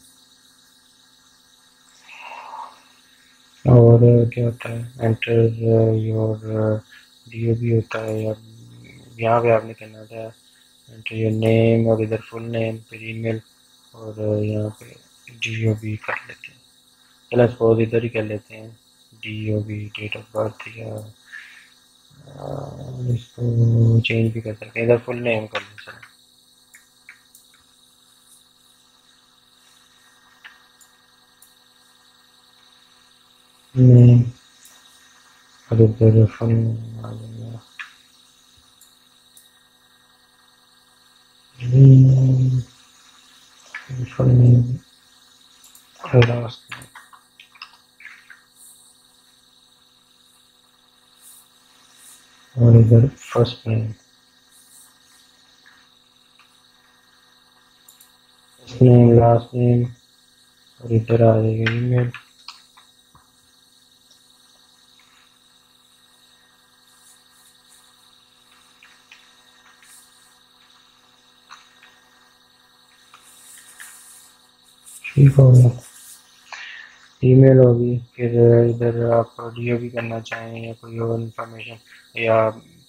और क्या होता है, एंटर योर डीओबी होता है। या यहाँ पे आपने कहना था एंटर योर नेम और इधर फुल नेम फिर ईमेल और यहाँ पे डी ओ बी कर लेते हैं। चलो सपोज इधर ही कर लेते हैं D O B, date of birth या इसको चेंज भी कर सकते हैं। इधर फुल नेम कर लें सर, और इधर फुल नेम आ जाएगा। और इधर first name, first name, last name और इधर आ जाएगा ईमेल। ठीक हो गया, ईमेल होगी। फिर इधर आप डी ओ भी करना चाहें या कोई और इन्फॉर्मेशन या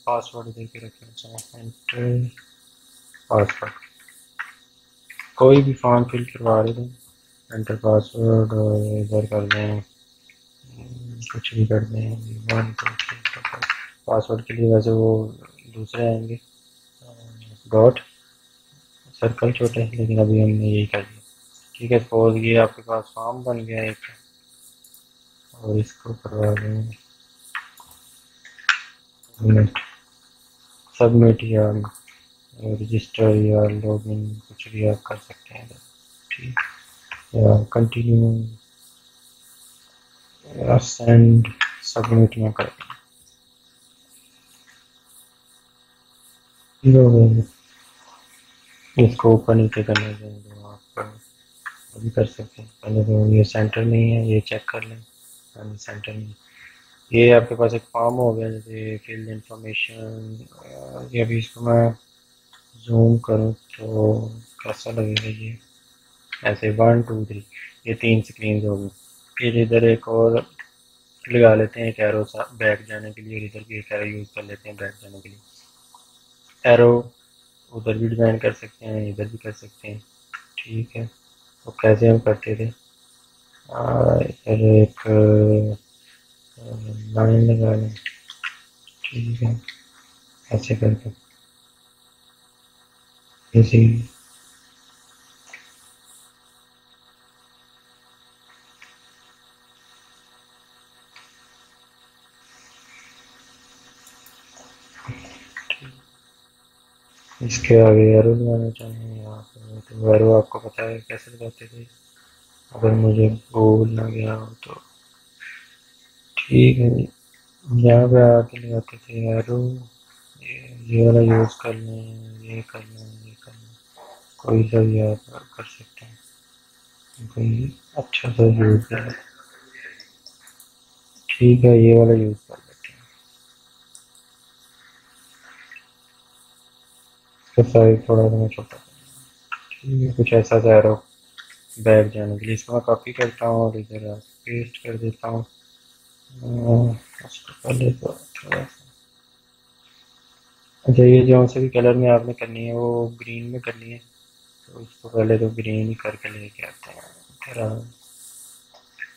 पासवर्ड दे के रखना चाहें। एंटर पासवर्ड, कोई भी फॉर्म फिल करवा रहे थे एंटर पासवर्ड। और इधर कर दें कुछ भी कर दें 1 2 3 4 5। पासवर्ड के लिए वैसे वो दूसरे आएंगे डॉट सर्कल छोटे, लेकिन अभी हमने यही कर दिया, ठीक है। सपोज ये आपके पास फॉर्म बन गया एक, और इसको करवा दें सबमिट, सबमिट या रजिस्टर या लॉगिन कुछ भी आप कर सकते हैं, ठीक। या कंटिन्यू या सेंड, सबमिट में कर दें। इसको ऊपर नीचे करने देंगे आप भी कर सकते हैं। पहले तो ये सेंटर में ही है, ये चेक कर लें सेंटर में। ये आपके पास एक फॉर्म हो गया जैसे फील्ड इंफॉर्मेशन, ये अभी इसको मैं जूम करूँ तो कैसा लगेगा, ये ऐसे 1 2 3 ये 3 स्क्रीन होगी। फिर इधर एक और लगा लेते हैं एक एरो बैक जाने के लिए, और इधर भी एक एरो यूज़ कर लेते हैं बैक जाने के लिए। एरो उधर भी डिज़ाइन कर सकते हैं, इधर भी कर सकते हैं, ठीक है। तो कैसे हम करते थे, इधर एक लाइन लगा लें, ठीक है, ऐसे करके ऐसे। इसके आगे एरो लगाना चाहिए यहाँ पर। तो एरो आपको पता है कैसे लगाते थे, अगर मुझे भूल ना गया हो तो, ठीक है। यहाँ पे आके लगाते थे एरो, ये वाला यूज़ कर लें, ये कर लें, ये कर लें, कोई सा भी आप कर सकते हैं, कोई अच्छा सा यूज़ कर लें, ठीक है। ये वाला यूज़ कर लें, साइज थोड़ा सा मैं छोटा, ठीक है। कुछ ऐसा जा रहा हो बैक जाने के लिए। इसको मैं कॉपी करता हूँ और इधर पेस्ट कर देता हूँ। उसको पहले तो थोड़ा सा अच्छा, ये जो से भी कलर में आपने करनी है वो ग्रीन में करनी है, तो इसको पहले तो ग्रीन ही करके लेके आते हैं। फिर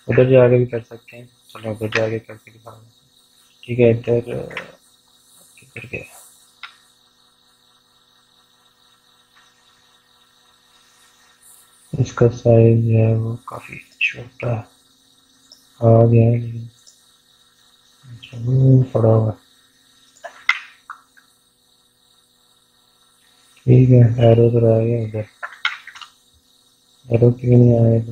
उधर जाके भी कर सकते हैं, चलो उधर जाके करके दिखाऊँ, ठीक है। इधर करके इसका साइज है वो काफ़ी छोटा आ गया है, लेकिन पड़ा हुआ, ठीक है। एरो तो आ गया इधर, एरो क्यों नहीं आया इधर,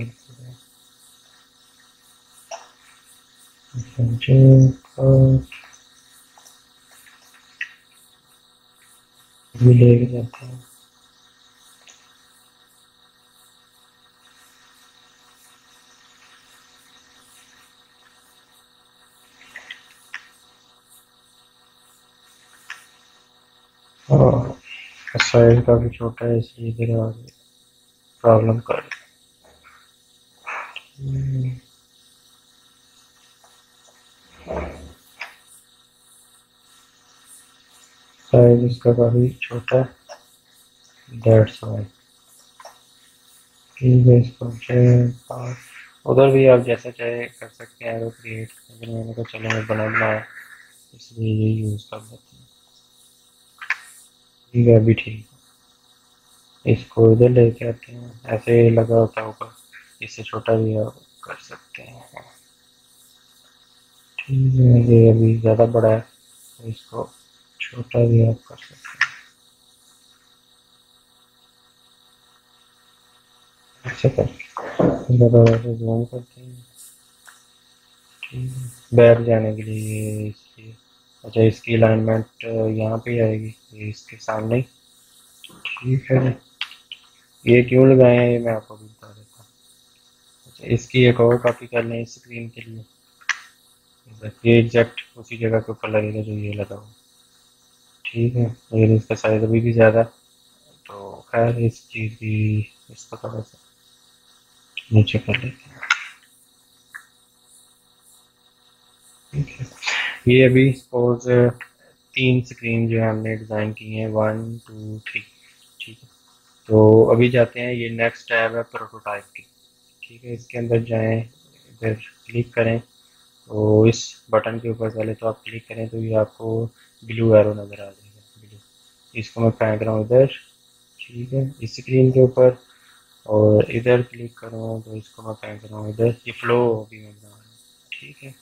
लेके जाते हैं। साइज काफ़ी छोटा है इसलिए इधर आ गया, प्रॉब्लम कर रही। साइज इसका काफ़ी छोटा है, डेट्स वाई, ठीक है। इसको उधर भी आप जैसा चाहे कर सकते हैं, क्रिएट मैंने कहा चलो मैं बनाना है इसलिए ये यूज़ कर लेते हैं, ठीक है। अभी ठीक है, इसको इधर लेके आते हैं, ऐसे लगा होता होगा, इससे छोटा भी आप कर सकते हैं, ठीक है। ये अभी ज़्यादा बड़ा है तो इसको छोटा भी आप कर सकते हैं, अच्छा कर ज़्यादा वैसे जूम करते हैं, ठीक है। बैठ जाने के लिए इसलिए अच्छा, इसकी अलाइनमेंट यहाँ पे आएगी, ये इसके सामने ही, ठीक है। ये क्यों लगाए हैं ये मैं आपको भी बता देता हूँ। अच्छा, इसकी एक और कॉपी कर लें स्क्रीन के लिए, ये एग्जैक्ट उसी जगह के ऊपर लगेगा जो ये लगा हुआ, ठीक है। लेकिन इसका साइज अभी भी ज़्यादा, तो खैर इस चीज़ की इसको थोड़ा सा नीचे कर लेते हैं, ठीक है। ये अभी सपोज 3 स्क्रीन जो है हमने डिज़ाइन की हैं, 1 2 3, ठीक है। तो अभी जाते हैं, ये नेक्स्ट टैब है प्रोटोटाइप की, ठीक है। इसके अंदर जाएं, इधर क्लिक करें, तो इस बटन के ऊपर पहले तो आप क्लिक करें तो ये आपको ब्लू एरो नज़र आ जाएगा, ब्लू। इसको मैं फेंक रहा हूँ इधर, ठीक है, इस स्क्रीन के ऊपर, और इधर क्लिक कर रहा हूँ तो इसको मैं फेंक रहा हूँ इधर, ये फ्लो भी मैं बना रहा हूँ, ठीक है।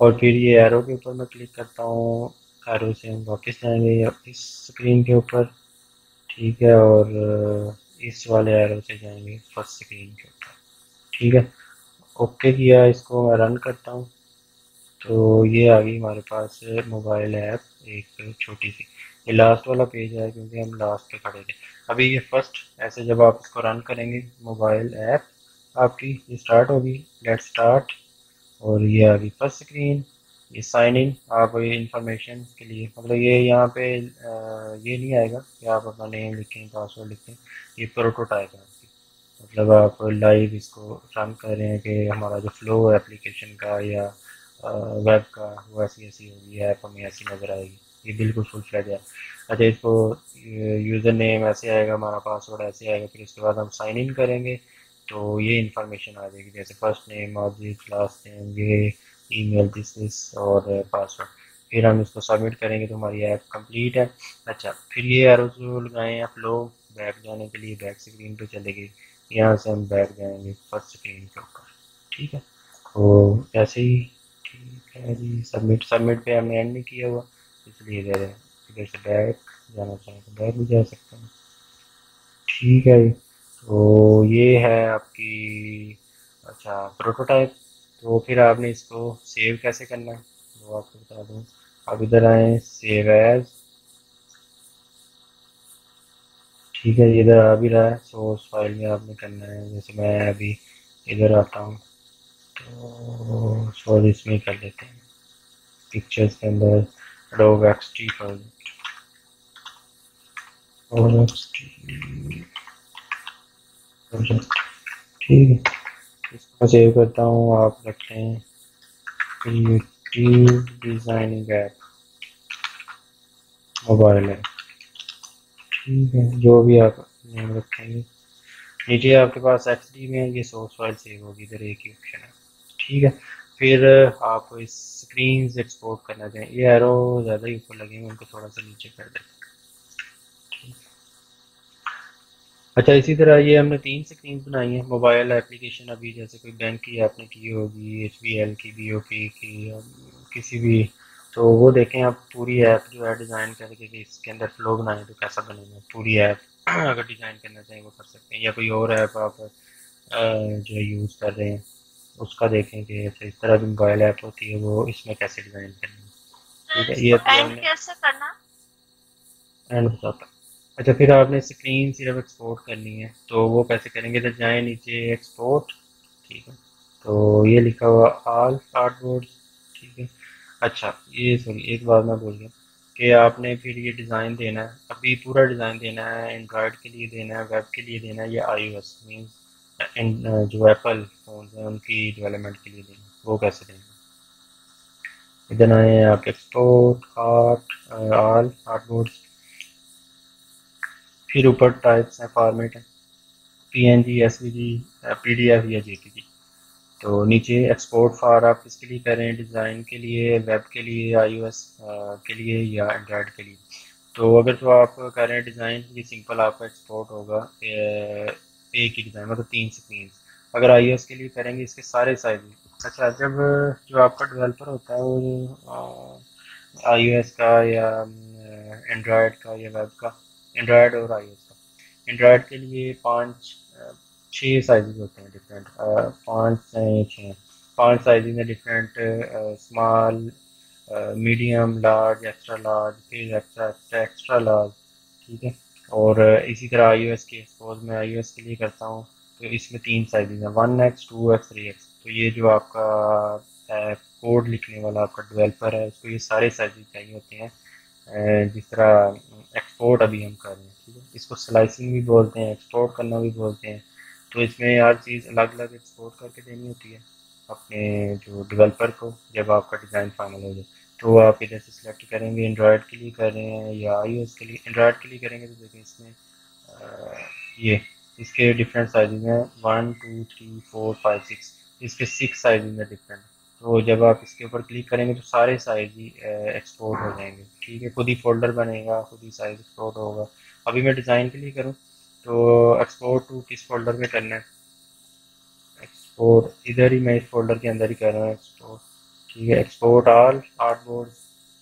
और फिर ये एरो के ऊपर मैं क्लिक करता हूँ, एरो से हम वापस जाएंगे इस स्क्रीन के ऊपर, ठीक है, और इस वाले एरो से जाएंगे फर्स्ट स्क्रीन के ऊपर, ठीक है। ओके किया, इसको मैं रन करता हूँ, तो ये आ गई हमारे पास मोबाइल ऐप एक छोटी सी। ये लास्ट वाला पेज है क्योंकि हम लास्ट पे खड़े थे। अभी ये फर्स्ट ऐसे जब आप इसको रन करेंगे, मोबाइल ऐप आपकी ये स्टार्ट होगी, लेट स्टार्ट, और ये आ गई फर्स्ट स्क्रीन। ये साइन इन आप ये इंफॉर्मेशन के लिए, मतलब ये यहाँ पे ये नहीं आएगा कि आप अपना नेम लिखें, पासवर्ड लिखें, ये प्रोटोटाइप है आपकी, मतलब आप लाइव इसको रन कर रहे हैं कि हमारा जो फ्लो है एप्लीकेशन का या वेब का वो ऐसी ऐसी होगी, ऐप हमें ऐसी नज़र आएगी, ये बिल्कुल फुल फ्लैज है। अच्छा, इसको यूज़र नेम ऐसे आएगा, हमारा पासवर्ड ऐसे आएगा, फिर उसके बाद हम साइन इन करेंगे तो ये इन्फॉर्मेशन आ जाएगी, जैसे first name, Aziz, last name, ये ईमेल, दिस और पासवर्ड। फिर हम इसको सबमिट करेंगे तो हमारी ऐप कंप्लीट है। अच्छा, फिर ये एरोज़ लगाएं आप लोग बैक जाने के लिए, बैक स्क्रीन पे चले गए, यहाँ से हम बैक जाएंगे फर्स्ट स्क्रीन के ऊपर, ठीक है। तो ऐसे ही ठीक है जी, सबमिट सबमिट पे हमने एंड नहीं किया हुआ, इसलिए दे रहे हैं। इधर से बैक जाना चाहें तो बैक भी जा सकते हैं, ठीक है। तो ये है आपकी अच्छा प्रोटोटाइप। तो फिर आपने इसको सेव कैसे करना है वो आपको बता दूँ। अब इधर आए सेव एज, ठीक है, इधर आ भी रहा है। सोर्स फाइल में आपने करना है, जैसे मैं अभी इधर आता हूँ तो सॉरी इसमें कर लेते हैं, पिक्चर्स के अंदर Adobe XD प्रोजेक्ट, ठीक है, इसको सेव करता हूँ। आप रखते हैं यूट्यूब डिज़ाइनिंग ऐप मोबाइल है, ठीक है, जो भी आप नेम रखेंगे। नीचे आपके पास XD में ये सोर्स फाइल सेव होगी, इधर एक ही ऑप्शन है, ठीक है। फिर आप इस स्क्रीन एक्सपोर्ट करना चाहें, ये एरो ज़्यादा ही ऊपर लगेंगे, उनको थोड़ा सा नीचे कर देते हैं। अच्छा, इसी तरह ये हमने 3 स्क्रीन बनाई हैं मोबाइल एप्लीकेशन। अभी जैसे कोई बैंक की आपने की होगी, SBI की, BOP की, किसी भी, तो वो देखें आप पूरी ऐप जो है डिज़ाइन करके कि इसके अंदर फ्लो बनाएं तो कैसा बनेगा। पूरी ऐप अगर डिज़ाइन करना चाहें वो कर सकते हैं, या कोई और ऐप आप जो यूज़ कर रहे हैं उसका देखें कि तो इस तरह की मोबाइल ऐप होती है वो इसमें कैसे डिज़ाइन करनी है, ठीक है। ये कैसे करना एंड बताता। अच्छा, फिर आपने स्क्रीन सिर्फ एक्सपोर्ट करनी है, तो वो कैसे करेंगे, तो जाएँ नीचे एक्सपोर्ट, ठीक है, तो ये लिखा हुआ ऑल आर्टबोर्ड, ठीक है। अच्छा, ये सॉरी एक बात मैं बोल गया कि आपने फिर ये डिज़ाइन देना है, अभी पूरा डिज़ाइन देना है, एंड्रॉयड के लिए देना है, वेब के लिए देना है, या iOS मीन्स जो एप्पल फोन है उनकी डेवलपमेंट के लिए देना है, वो कैसे देंगे। इधर आए आप एक्सपोर्ट आर्ट ऑल आर्टबोर्ड्स, फिर ऊपर टाइप्स हैं, फॉर्मेट है, PNG, SVG, PDF या JPG। तो नीचे एक्सपोर्ट फॉर आप किसके लिए कर रहे हैं, डिज़ाइन के लिए, वेब के लिए, iOS के लिए या एंड्रॉयड के लिए। तो अगर तो आप कर रहे हैं डिज़ाइन, ये सिंपल आपका एक्सपोर्ट होगा एक ही डिज़ाइन, मतलब 3 स्क्रीन। अगर iOS के लिए करेंगे इसके सारे साइज। अच्छा, जब जो आपका डेवलपर होता है वो iOS का या एंड्रॉयड का या वेब का, एंड्रॉयड और iOS का, एंड्रॉयड के लिए 5-6 साइज़ होते हैं डिफरेंट, 5 साइज़ में different, small, medium, large, extra large, फिर एक्स्ट्रा एक्स्ट्रा एक्स्ट्रा लार्ज, ठीक है। और इसी तरह iOS के सपोज मैं iOS के लिए करता हूँ तो इसमें 3 साइज़ हैं, 1x 2x 3x। तो ये जो आपका कोड लिखने वाला आपका डेवलपर है उसको ये सारे साइज़ चाहिए होते हैं, जिस तरह एक्सपोर्ट अभी हम कर रहे हैं, ठीक है। इसको स्लाइसिंग भी बोलते हैं, एक्सपोर्ट करना भी बोलते हैं। तो इसमें हर चीज़ अलग अलग एक्सपोर्ट करके देनी होती है अपने जो डेवलपर को, जब आपका डिज़ाइन फाइनल हो जाए। तो आप इधर से सिलेक्ट करेंगे, एंड्रॉयड के लिए कर रहे हैं या iOS के लिए। एंड्रॉयड के लिए करेंगे तो देखिए इसमें ये इसके डिफरेंट साइज़ हैं, 1 2 3 4 5 6, इसके 6 साइज़ हैं डिफरेंट। तो जब आप इसके ऊपर क्लिक करेंगे तो सारे साइज़ ही एक्सपोर्ट हो जाएंगे, ठीक है। खुद ही फोल्डर बनेगा, खुद ही साइज़ एक्सपोर्ट होगा। अभी मैं डिज़ाइन के लिए करूँ तो एक्सपोर्ट टू किस फोल्डर में करना है, एक्सपोर्ट इधर ही मैं इस फोल्डर के अंदर ही कर रहा हूँ एक्सपोर्ट, ठीक है, एक्सपोर्ट ऑल आर्टबोर्ड।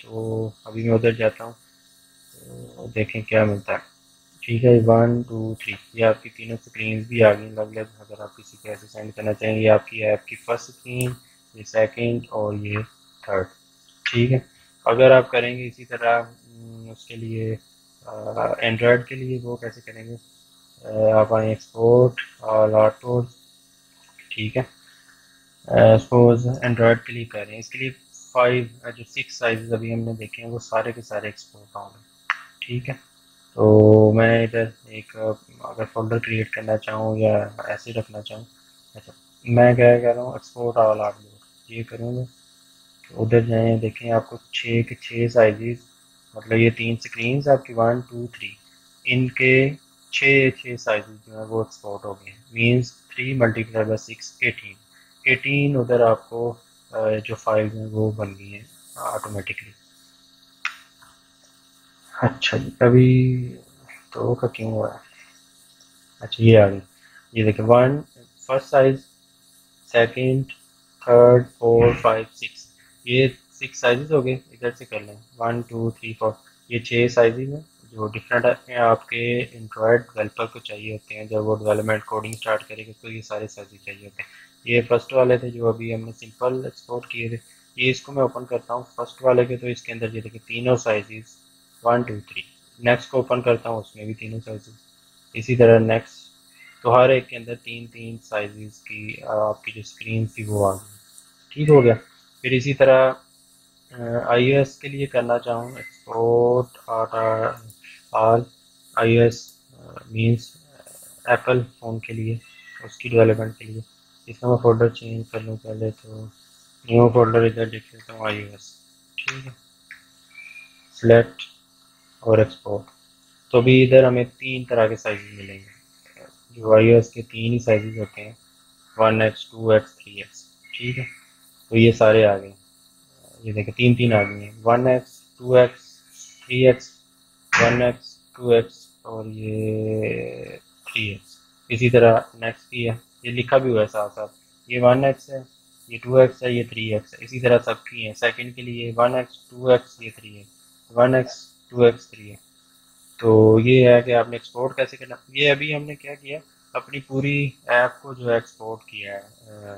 तो अभी मैं उधर जाता हूँ तो देखें क्या मिलता है, ठीक है। 1 2 3 ये आपकी तीनों स्क्रीन भी आ गई अलग अलग। अगर आप किसी को ऐसे सेंड करना चाहेंगे, आपकी ऐप की फर्स्ट स्क्रीन, ये सेकेंड और ये थर्ड, ठीक है। अगर आप करेंगे इसी तरह उसके लिए एंड्रॉयड के लिए, वो कैसे करेंगे, आप आए एक्सपोर्ट और आउटपोर्ट, ठीक है। सपोज एंड्रॉयड के लिए कर रहे हैं, इसके लिए 5 जो 6 साइज़ अभी हमने देखे हैं वो सारे के सारे एक्सपोर्ट होंगे, ठीक है। तो मैं इधर एक अगर फोल्डर क्रिएट करना चाहूँ या ऐसे रखना चाहूँ, अच्छा मैं क्या कह रहा हूँ एक्सपोर्ट ऑल आउटपोर्ट ये करूँगा, उधर जाएँ, देखें आपको 6 के 6 साइजेस, मतलब ये 3 स्क्रीन्स आपकी 1 2 3 इनके 6 साइजेस जो है वो एक्सपोर्ट हो गए। मीन्स 3 × 6 = 18 उधर आपको जो फाइल्स हैं वो बन गई हैं ऑटोमेटिकली। अच्छा जी, अभी तो का क्यों हुआ है। अच्छा ये आ गई, ये देखिए 1 फर्स्ट साइज 2nd 3rd 4 5 6 ये 6 साइजेस हो गए। इधर से कर लें 1 2 3 4 ये 6 साइजेस हैं जो डिफरेंट आपके एंड्रॉयड डेवलपर को चाहिए होते हैं। जब वो डेवलपमेंट कोडिंग स्टार्ट करेगा तो ये सारे साइजेस चाहिए होते हैं। ये फर्स्ट वाले थे जो अभी हमने सिंपल एक्सपोर्ट किए थे, ये इसको मैं ओपन करता हूँ फर्स्ट वाले के, तो इसके अंदर ये देखिए तीनों साइजेस 1 2 3। नेक्स्ट को ओपन करता हूँ, उसमें भी तीनों साइजेस, इसी तरह नेक्स्ट, तो हर एक के अंदर 3 साइजेस की आपकी जो स्क्रीन थी वो आ गई। ठीक हो गया। फिर इसी तरह iOS के लिए करना चाहूँ export or iOS means Apple phone के लिए, उसकी डेवलपमेंट के लिए। इसका मैं फोल्डर चेंज कर लूँ पहले, तो न्यू फोल्डर इधर लिख लेता हूँ iOS। ठीक है, सेलेक्ट और एक्सपोर्ट। तो भी इधर हमें 3 तरह के साइजेस मिलेंगे जो iOS के 3 ही साइजेस होते हैं, 1x 2x 3x। ठीक है, तो ये सारे आ गए, ये देखिए 3 आ गए हैं, 1x 2x 3x 1x 2x और ये 3x। इसी तरह नेक्स्ट की है, ये लिखा भी हुआ है साथ साथ, ये 1x है, ये 2x है, ये 3x है। इसी तरह सबकी है। सेकंड के लिए 1x 2x ये 3x 1x 2x 3x। तो ये है कि आपने एक्सपोर्ट कैसे करना। ये अभी हमने क्या किया, अपनी पूरी ऐप को जो है एक्सपोर्ट किया है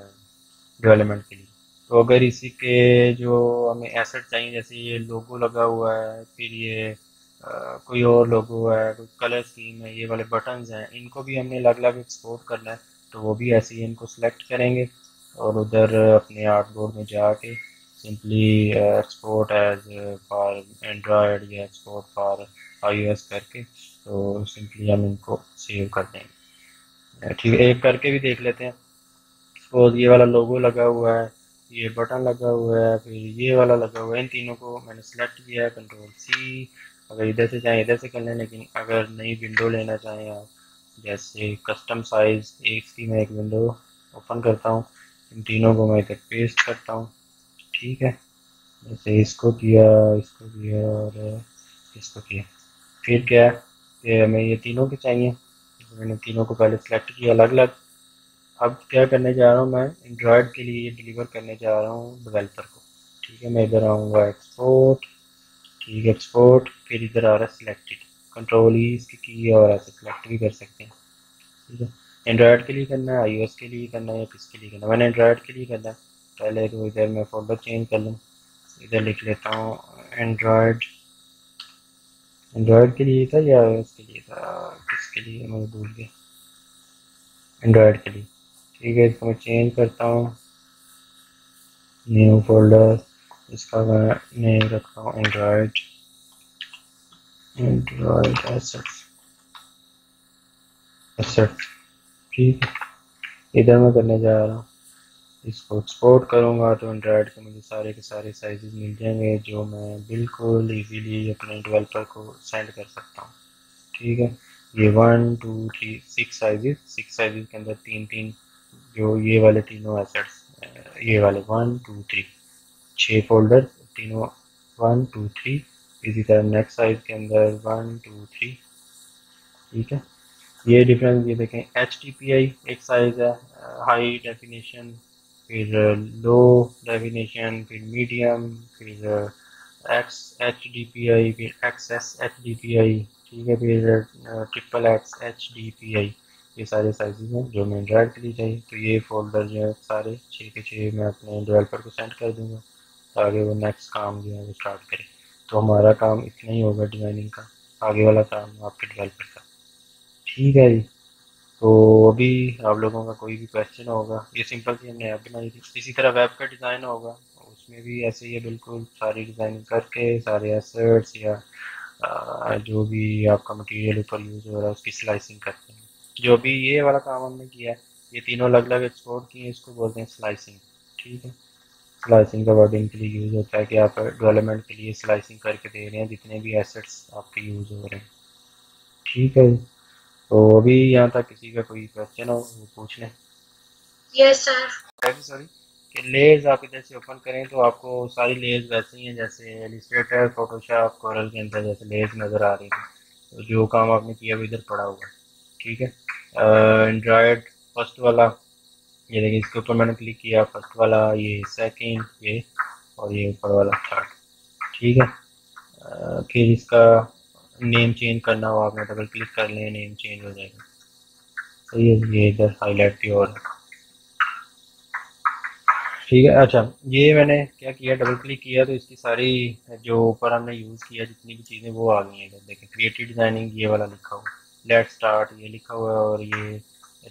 डेवलपमेंट के लिए। तो अगर इसी के जो हमें एसेट चाहिए, जैसे ये लोगो लगा हुआ है, फिर ये कोई और लोगो है, कोई कलर स्कीम है, ये वाले बटन्स हैं, इनको भी हमने अलग अलग एक्सपोर्ट करना है। तो वो भी ऐसे ही इनको सेलेक्ट करेंगे और उधर अपने आर्टबोर्ड में जाके simply export as for Android या एक्सपोर्ट फॉर iOS करके तो सिंपली हम इनको सेव कर देंगे। ठीक है, एक करके भी देख लेते हैं। सपोज ये वाला लोगो लगा हुआ है, ये बटन लगा हुआ है, फिर ये वाला लगा हुआ है, इन तीनों को मैंने सेलेक्ट किया है Ctrl+C। अगर इधर से चाहें इधर से कर लें, लेकिन अगर नई विंडो लेना चाहें आप, जैसे कस्टम साइज मैं एक विंडो ओपन करता हूँ, इन तीनों को मैं इधर पेस्ट करता हूँ। ठीक है, जैसे इसको किया, इसको किया और इसको किया। फिर क्या है, हमें ये तीनों के चाहिए, तो मैंने तीनों को पहले सेलेक्ट किया अलग अलग। अब क्या करने जा रहा हूँ मैं, एंड्रॉयड के लिए डिलीवर करने जा रहा हूँ डेवलपर को। ठीक है, मैं इधर आऊँगा एक्सपोर्ट, ठीक है एक्सपोर्ट, फिर इधर आ रहा है सिलेक्टेड, Ctrl+E इसकी की और ऐसे सेलेक्ट भी कर सकते हैं। ठीक है, एंड्रॉयड के लिए करना है, iOS के लिए करना है या किसके लिए करना है। मैंने एंड्रॉयड के लिए करना है पहले, तो इधर मैं फोल्डर चेंज कर लूँ, इधर लिख लेता हूँ एंड्रॉयड। एंड्रॉयड के लिए था या iOS के लिए था, किसके लिए मैं भूल गया, एंड्रॉयड के लिए। ठीक है, इसको मैं चेंज करता हूँ, न्यू फोल्डर, इसका मैं नेम रखता हूँ एंड्रॉयड, एंड्रॉयड एसेट। ठीक है, इधर मैं करने जा रहा हूँ, इसको एक्सपोर्ट करूंगा तो एंड्रॉयड के मुझे सारे के सारे साइजेस मिल जाएंगे जो मैं बिल्कुल इजीली अपने डेवलपर को सेंड कर सकता हूँ। ठीक है, ये 1 2 3 6 साइजेस, 6 साइजेस के अंदर 3 जो ये वाले तीनों एसेट्स, ये वाले 1 2 3 6 फोल्डर, तीनों 1 2 3। इसी तरह नेक्स्ट साइज के अंदर 1 2 3। ठीक है, ये डिफरेंस ये देखें, HDPI एक साइज है, हाई डेफिनेशन, फिर लो डेफिनेशन, फिर मीडियम, फिर XHDPI, फिर XSHDPI। ठीक है, फिर XXXHDPI, ये सारे साइजेस हैं जो मैं एंड्रॉयड के लिए चाहिए। तो ये फोल्डर जो है सारे 6 के 6 मैं अपने डेवलपर को सेंड कर दूंगा, ताकि वो नेक्स्ट काम जो है वो स्टार्ट करे। तो हमारा काम इतना ही होगा डिज़ाइनिंग का, आगे वाला काम आपके डेवलपर का। ठीक है जी, तो अभी आप लोगों का कोई भी क्वेश्चन होगा, ये सिंपल सी हमने ऐप बनाई थी। इसी तरह वेब का डिज़ाइन होगा, उसमें भी ऐसे ही बिल्कुल सारी डिज़ाइनिंग करके सारे एसेट्स या जो भी आपका मटेरियल ऊपर यूज़ हो रहा है उसकी स्लाइसिंग करते हैं। जो भी ये वाला काम हमने किया है, ये तीनों अलग अलग एक्सपोर्ट किए, इसको बोलते हैं स्लाइसिंग। ठीक है, स्लाइसिंग का वर्डिंग के लिए यूज़ होता है कि आप डेवलपमेंट के लिए स्लाइसिंग करके दे रहे हैं जितने भी एसेट्स आपके यूज़ हो रहे हैं। ठीक है, तो अभी यहाँ तक किसी का कोई क्वेश्चन हो पूछ लें। Yes sir. सॉरी कि लेयर्स आप इधर से ओपन करें तो आपको सारी लेयर्स वैसे ही हैं जैसे इलस्ट्रेटर, फोटोशॉप, कोरल के अंदर जैसे लेयर्स नज़र आ रही हैं, तो जो काम आपने किया वो इधर पड़ा हुआ है। ठीक है, एंड्रॉयड फर्स्ट वाला ये देखिए, इसके ऊपर मैंने क्लिक किया, फर्स्ट वाला ये, सेकंड ये, और ये ऊपर वाला थर्ड। ठीक है, फिर इसका नेम चेंज करना हो आपने डबल क्लिक कर लें, नेम चेंज हो जाएगा। सही है, ये इधर हाईलाइट की और ठीक है। अच्छा, ये मैंने क्या किया, डबल क्लिक किया तो इसकी सारी जो ऊपर हमने यूज़ किया जितनी भी चीज़ें वो आ गई हैं। देखिए क्रिएटिव डिज़ाइनिंग ये वाला लिखा हुआ, लेट स्टार्ट ये लिखा हुआ है, और ये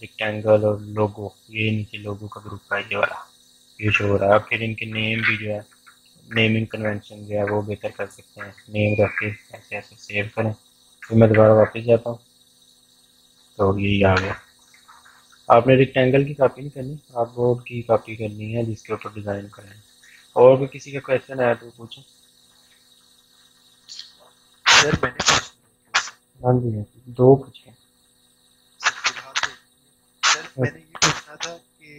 रेक्टेंगल और लोगो, ये नीचे लोगो का ग्रुप का ये वाला ये शो हो रहा है। फिर इनके नेम भी जो है नेमिंग कन्वेंशन जो है वो बेहतर कर सकते हैं, नेम रख के ऐसे ऐसे सेव करें। फिर मैं दोबारा वापस जाता हूँ तो यही आ गया। आपने रेक्टेंगल की कॉपी नहीं करनी, आप बोर्ड की कॉपी करनी है जिसके ऊपर डिज़ाइन करना है। और भी किसी का क्वेश्चन आया तो पूछें। सर मैंने हाँ जी दो पूछे। मैंने ये पूछना था कि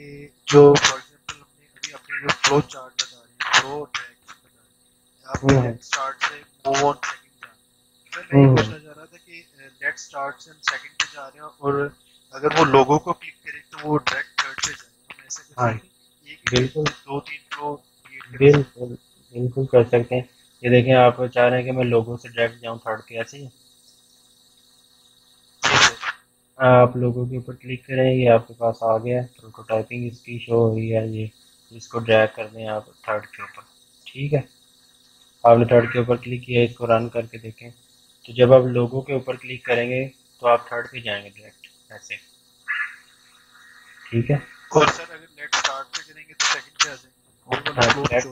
जो फॉर एग्जांपल हमने अभी अपने जो फ्लो चार्ट बता रहे हैं, फ्लो ट्रैक्स बता रहे हैं, आप स्टार्ट से मूव ऑन सेकंड जा रहे हैं। मैं पूछना चाह रहा था कि लेट स्टार्ट से हम सेकंड पे जा रहे हैं और अगर वो लोगों को क्लिक करें तो वो डायरेक्ट थर्ड पे जाएगा। हम ऐसा कर सकते हैं, एक बिल्कुल दो तीन फ्लो बिल्कुल बिल्कुल कर सकते हैं। ये देखें, आप चाह रहे हैं कि मैं लोगों से डायरेक्ट जाऊं थर्ड पे, ऐसे ही आप लोगों के ऊपर क्लिक करें, ये आपके पास आ गया, प्रोटोटाइपिंग इसकी शो हो रही है। ये इसको ड्रैग कर दें आप थर्ड के ऊपर। ठीक है, आपने थर्ड के ऊपर क्लिक किया, इसको रन करके देखें तो जब आप लोगों के ऊपर क्लिक करेंगे तो आप थर्ड पे जाएंगे डायरेक्ट ऐसे। ठीक है, और सर अगर लेट स्टार्ट पे करेंगे तो सेकंड पे आ जाएंगे।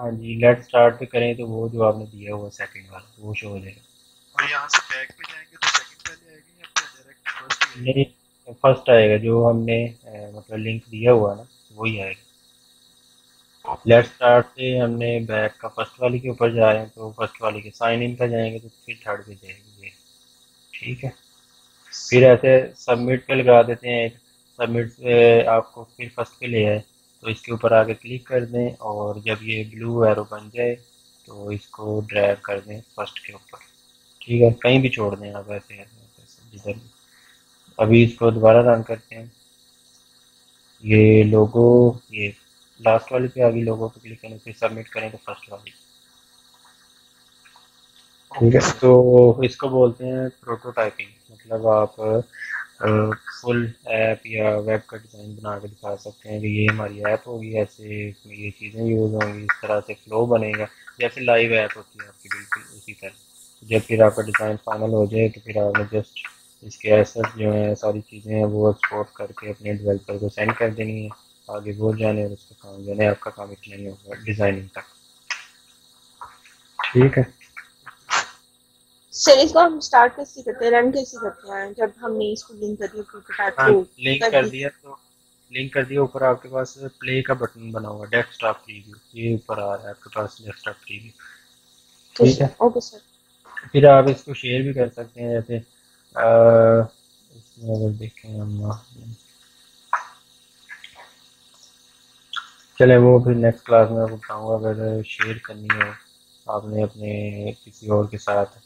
हाँ जी, लेट स्टार्ट पे करें तो वो जो आपने दिया हुआ सेकंड वाला वो शो हो जाएगा। और यहाँ से बैक पे जाएंगे तो सेकंड पहले आएगी, नहीं फर्स्ट आएगा जो हमने मतलब लिंक दिया हुआ ना वही आएगा। लेट स्टार्ट से हमने बैक का फर्स्ट वाली के ऊपर जा रहे हैं तो फर्स्ट वाली के साइन इन पर जाएंगे तो फिर थर्ड पे जाएंगे। ठीक है, फिर ऐसे सबमिट पे लगा देते हैं, सबमिट से आपको फिर फर्स्ट पे ले आए तो इसके ऊपर आके क्लिक कर दें और जब ये ब्लू एरो बन जाए तो इसको ड्रैग कर दें फर्स्ट के ऊपर। ठीक है, कहीं भी छोड़ दें आप, ऐसे जिधर भी। अभी इसको दोबारा रन करते हैं, ये लोगो ये लास्ट वाले पे आगे, लोगो पे क्लिक करें फिर सबमिट करें तो फर्स्ट वाली। ठीक है, तो इसको बोलते हैं प्रोटोटाइपिंग, मतलब आप फुल ऐप या वेब का डिज़ाइन बना के दिखा सकते हैं कि ये हमारी ऐप होगी, ऐसे इसमें ये चीज़ें यूज़ होंगी, इस तरह से फ्लो बनेगा जैसे लाइव ऐप होती है आपकी, बिल्कुल उसी तरह। जब फिर आपका डिज़ाइन फाइनल हो जाए तो फिर आपने जस्ट इसके एसेट जो है सारी चीज़ें हैं वो एक्सपोर्ट करके अपने डेवलपर को सेंड कर देनी है, आगे वो जाने और उसका काम जाने, आपका काम इतना ही होगा डिज़ाइनिंग तक। ठीक है सर, इसको हम स्टार्ट कैसे करते हैं, रन कैसे करते हैं? जब हमने इसको लिंक कर दिया प्रोटोटाइप को लिंक कर दिया ऊपर आपके पास प्ले का बटन बना हुआ, डेस्कटॉप प्रीव्यू ये ऊपर आ रहा है आपके पास, डेस्कटॉप प्रीव्यू। ठीक है, ओके सर। फिर आप इसको शेयर भी कर सकते हैं, जैसे इसमें अगर देखें हम, चले वो फिर नेक्स्ट क्लास में आपको बताऊँगा। अगर शेयर करनी हो आपने अपने किसी और के साथ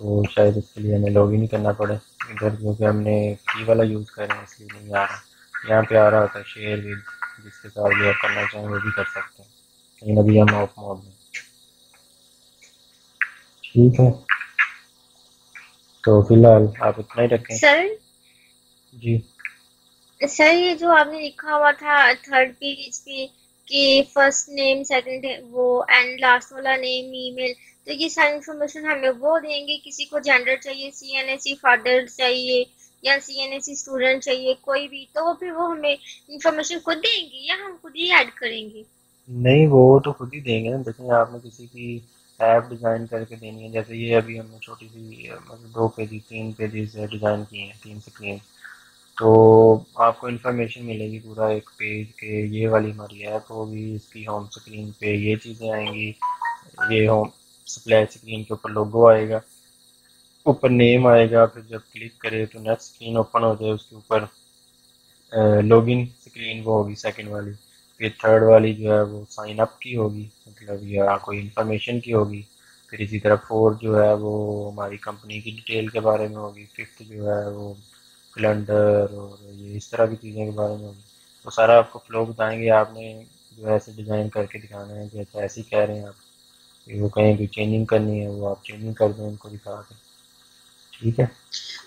तो शायद इसके लिए हमें लॉग इन करना पड़े इधर, क्योंकि हमने की वाला यूज़ कर रहे हैं इसलिए नहीं आ रहा। यहाँ पे आ रहा होता है शेयर भी, जिसके साथ भी आप करना चाहें वो भी कर सकते हैं, लेकिन अभी हम ऑफ मोड में। ठीक है, तो फिलहाल आप इतना ही रखें सर। जी सर, ये जो आपने लिखा हुआ था थर्ड पेज पे कि फर्स्ट नेम सेकंड वो एंड लास्ट वाला नेम ईमेल, तो ये सारी इन्फॉर्मेशन हमें वो देंगे? किसी को जेंडर चाहिए, CNSE फादर चाहिए या CNSE स्टूडेंट चाहिए कोई भी, तो फिर वो हमें इन्फॉर्मेशन खुद देंगे या हम खुद ही ऐड करेंगे? नहीं, वो तो खुद ही देंगे। देखिए आपने किसी की ऐप डिज़ाइन करके देनी है, जैसे ये अभी हमने छोटी सी मतलब 2 पेज 3 पेजेस डिज़ाइन किए हैं, 3 स्क्रीन, तो आपको इन्फॉर्मेशन मिलेगी पूरा एक पेज के। ये वाली हमारी ऐप होगी, इसकी होम स्क्रीन पे ये चीज़ें आएंगी, ये होम स्प्लैश स्क्रीन के ऊपर लोगो आएगा, ऊपर नेम आएगा, फिर जब क्लिक करें तो नेक्स्ट स्क्रीन ओपन हो जाए, उसके ऊपर लॉगिन स्क्रीन वो होगी सेकंड वाली, फिर थर्ड वाली जो है वो साइन अप की होगी, मतलब या कोई इन्फॉर्मेशन की होगी, फिर इसी तरह फोर्थ जो है वो हमारी कंपनी की डिटेल के बारे में होगी, फिफ्थ जो है वो कैलेंडर और ये इस तरह की चीज़ों के बारे में होगी। वो सारा आपको फ्लो बताएंगे, आपने जो है ऐसे डिज़ाइन करके दिखाना है कि अच्छा ऐसे कह रहे हैं आप, वो कहीं कोई चेंजिंग करनी है वो आप चेंजिंग कर दें उनको दिखा के, ठीक है।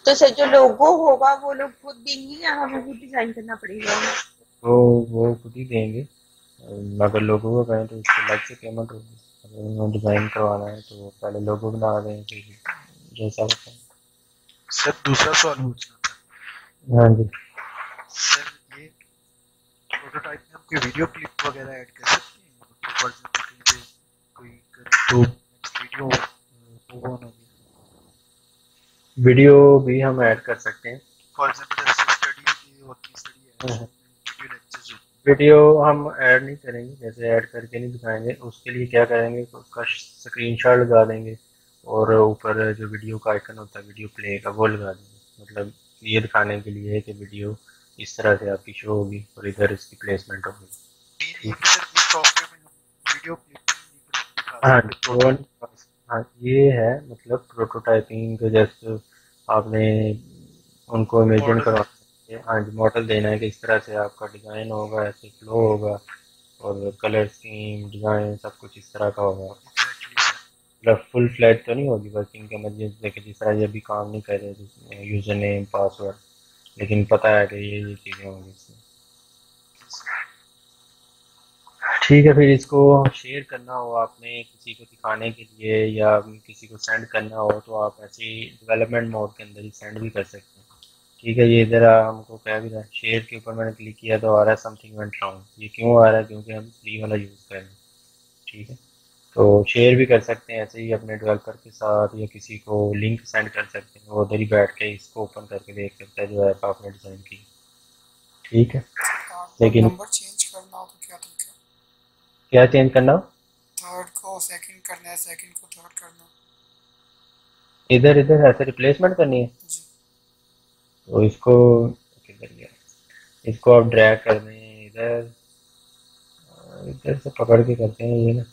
तो सर जो लोगो होगा वो लोग खुद देंगे या हमें खुद डिज़ाइन करना पड़ेगा? वो खुद ही देंगे, अगर लोगो का कहें तो उसकी अलग से पेमेंट होगी, अगर उन्होंने डिज़ाइन करवाना है तो पहले लोगो बना दें जैसा होता है। सर दूसरा सवाल पूछना, हाँ जी सर, ये प्रोटोटाइप में हम कोई वीडियो क्लिप वगैरह ऐड कर सकते हैं? कोई तो वीडियो वीडियो भी हम ऐड कर सकते हैं, फॉर एग्जांपल स्टडी की होती स्टडी है, वीडियो लेक्चर वीडियो हम ऐड नहीं करेंगे, जैसे ऐड करके नहीं दिखाएंगे। उसके लिए क्या करेंगे, उसका स्क्रीनशॉट लगा देंगे और ऊपर जो वीडियो का आइकन होता है वीडियो प्ले का वो लगा देंगे, मतलब ये दिखाने के लिए है कि वीडियो इस तरह से आपकी शो होगी और इधर इसकी प्लेसमेंट होगी। हाँ ये है, मतलब प्रोटोटाइपिंग के जैसे आपने उनको इमेजिन करवाना है, हाँ जी मॉडल देना है कि इस तरह से आपका डिज़ाइन होगा, ऐसे फ्लो होगा और कलर स्कीम डिज़ाइन सब कुछ इस तरह का होगा, मतलब फुल फ्लैट तो नहीं होगी वर्किंग के मर्जी देखे जिस तरह ये अभी काम नहीं कर रहे यूज़र नेम पासवर्ड, लेकिन पता है कि ये चीज़ें होंगी इसमें, ठीक है। फिर इसको शेयर करना हो आपने किसी को दिखाने के लिए या किसी को सेंड करना हो तो आप ऐसे डेवलपमेंट मोड के अंदर ही सेंड भी कर सकते हैं, ठीक है। ये इधर हमको क्या भी रहा है, शेयर के ऊपर मैंने क्लिक किया तो आ रहा है समथिंग वेंट रॉन्ग, ये क्यों आ रहा है, क्योंकि हम फ्री वाला यूज़ कर रहे हैं, ठीक है। तो शेयर भी कर सकते हैं ऐसे ही अपने डेवलपर के साथ या किसी को लिंक सेंड कर सकते हैं, वो उधर ही बैठ के इसको ओपन करके देख सकता है जो ऐप आपने डिज़ाइन की, ठीक है। लेकिन नंबर चेंज करना हो तो क्या तरीका है? क्या चेंज करना हो? थर्ड को सेकंड करना है, सेकंड को थर्ड करना, इधर इधर ऐसे रिप्लेसमेंट करनी है जी। तो इसको किधर गया, इसको आप ड्रैग कर दें इधर, इधर से पकड़ के करते हैं ये ना,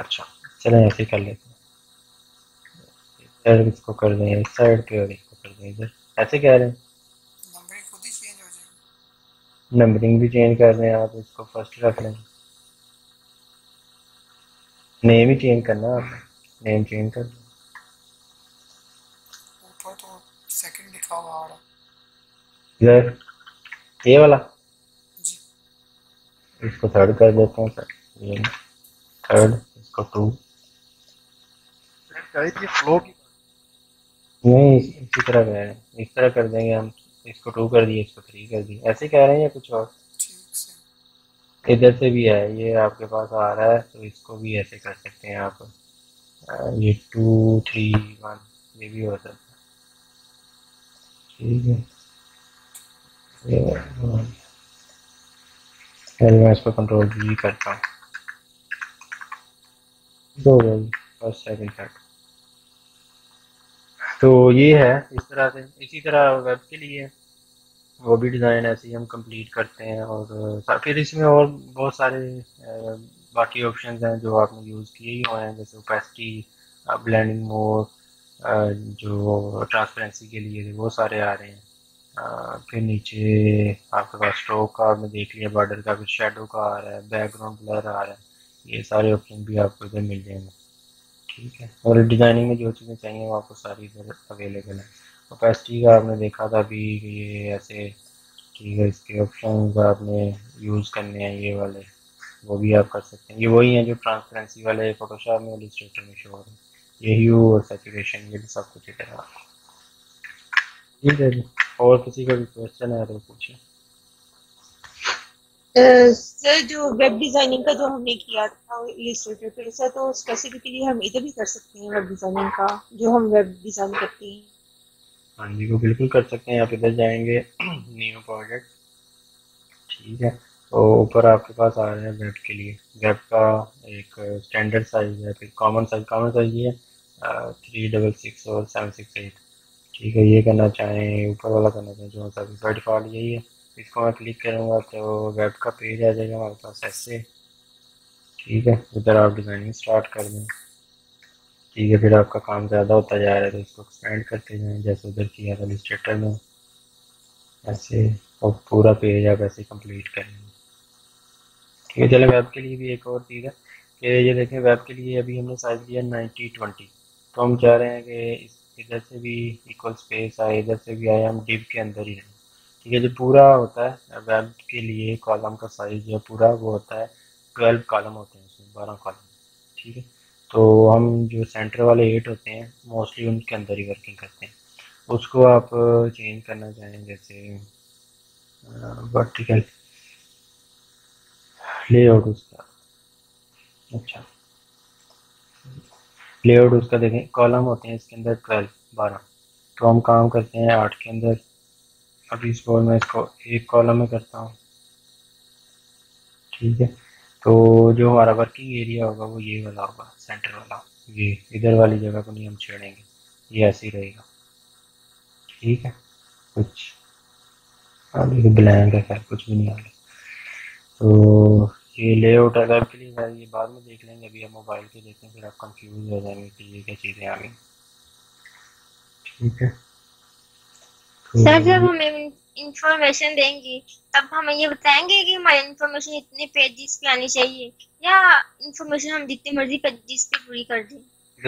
अच्छा चलें ऐसे कर लेते हैं, इधर इसको कर दें इस साइड पे और इसको कर दें इधर, ऐसे कह रहे हैं नंबरिंग खुद ही चेंज हो जाएगी, नंबरिंग भी चेंज कर रहे हैं आप, इसको फर्स्ट रख लें, नेम ही चेंज करना आप, नेम चेंज कर दें, ऊपर तो सेकंड लिखा हुआ है इधर ये वाला जी, इसको थर्ड कर देते हैं सर, ये थर्ड इसको टू फ्लो की नहीं इसी तरह कह रहे हैं, इस तरह कर देंगे हम, इसको टू कर दिए इसको थ्री कर दिए, ऐसे कह रहे हैं या कुछ और? इधर से भी है ये आपके पास आ रहा है तो इसको भी ऐसे कर सकते हैं आप, ये 2 3 1 ये भी हो सकता है, ठीक है। पहले मैं इसको कंट्रोल भी करता हूँ, दो फर्स्ट सेकंड थर्ड, तो ये है इस तरह से। इसी तरह वेब के लिए वो भी डिज़ाइन ऐसे ही हम कंप्लीट करते हैं, और फिर इसमें और बहुत सारे बाकी ऑप्शंस हैं जो आपने यूज़ किए ही हुए हैं, जैसे ओपेसिटी ब्लेंडिंग मोड जो ट्रांसपेरेंसी के लिए वो सारे आ रहे हैं, फिर नीचे आपके पास स्ट्रोक का आपने देख लिया, बॉर्डर का, फिर शेडो का आ रहा है, बैकग्राउंड ब्लर आ रहा है, ये सारे ऑप्शन भी आपको इधर मिल जाएंगे, ठीक है। और डिज़ाइनिंग में जो चीज़ें चाहिए वो आपको सारी इधर अवेलेबल है। ओपेसिटी का आपने देखा था अभी, ये ऐसे ठीक है, इसके ऑप्शन आपने यूज़ करने हैं ये वाले, वो भी आप कर सकते हैं, ये वही हैं जो ट्रांसपेरेंसी वाले फोटोशॉप में इलस्ट्रेटर में शो हो रहे हैं, ये ह्यू और सैचुरेशन ये भी सब कुछ इधर आप, ठीक है। और किसी का भी क्वेश्चन है तो पूछें। सर जो वेब डिजाइनिंग का जो हमने किया था इलस्ट्रेटर पे सर, तो स्पेसिफिकली हम इधर भी कर सकते हैं वेब डिजाइनिंग का जो हम वेब डिजाइन करते हैं? हाँ जी, वो बिल्कुल कर सकते हैं। आप इधर जाएंगे न्यू प्रोजेक्ट, ठीक है, तो ऊपर आपके पास आ रहा है वेब के लिए। वेब का एक स्टैंडर्ड साइज़ है, फिर कॉमन साइज। कॉमन साइज ये 366 और 768, ठीक है। ये करना चाहें, ऊपर वाला करना चाहें, जो सा डिफ़ॉल्ट यही है। इसको मैं क्लिक करूँगा तो वेब का पेज आ जाएगा हमारे पास ऐसे, ठीक है। इधर आप डिज़ाइनिंग स्टार्ट कर दें, ठीक है। फिर आपका काम ज़्यादा होता जा रहा है तो इसको एक्सपेंड करते जाएँ, जैसे उधर किया था इलस्ट्रेटर में, ऐसे, और पूरा पेज आप ऐसे कंप्लीट करेंगे, ठीक है। चले वेब के लिए भी एक और चीज़ है कि ये देखें, वेब के लिए अभी हमने साइज लिया 90-20, तो हम चाह रहे हैं कि इधर से भी इक्वल स्पेस आए, इधर से भी आए, हम डिव के अंदर ही रहें, ठीक है। जो पूरा होता है वेब के लिए कॉलम का साइज जो पूरा वो होता है 12 कॉलम होते हैं उसमें, 12 कॉलम, ठीक है। तो हम जो सेंटर वाले 8 होते हैं मोस्टली उनके अंदर ही वर्किंग करते हैं। उसको आप चेंज करना चाहें जैसे वर्टिकल लेआउट, उसका अच्छा लेआउट उसका देखें कॉलम होते हैं इसके अंदर 12, 12, तो हम काम करते हैं 8 के अंदर। अभी इस बार मैं इसको एक कॉलम में करता हूँ, ठीक है। तो जो हमारा वर्किंग एरिया होगा वो ये वाला होगा, सेंटर वाला, ये इधर वाली जगह को नहीं हम छेड़ेंगे, ये ऐसे ही रहेगा, ठीक है। कुछ अभी ब्लैंक है, खैर कुछ भी नहीं आ रहा। तो ये लेआउट अगर के लिए ये बाद में देख लेंगे, अभी हम मोबाइल पे देखते हैं, फिर आप कंफ्यूज हो जाएंगे कि ये क्या चीज़ें आ गई, ठीक है। सर जब हमें इंफॉर्मेशन देंगी तब हमें ये बताएंगे कि हमारी इंफॉर्मेशन इतने पेजेस पे आनी चाहिए, या इंफॉर्मेशन हम जितनी मर्जी पेजेस पे पूरी कर दें।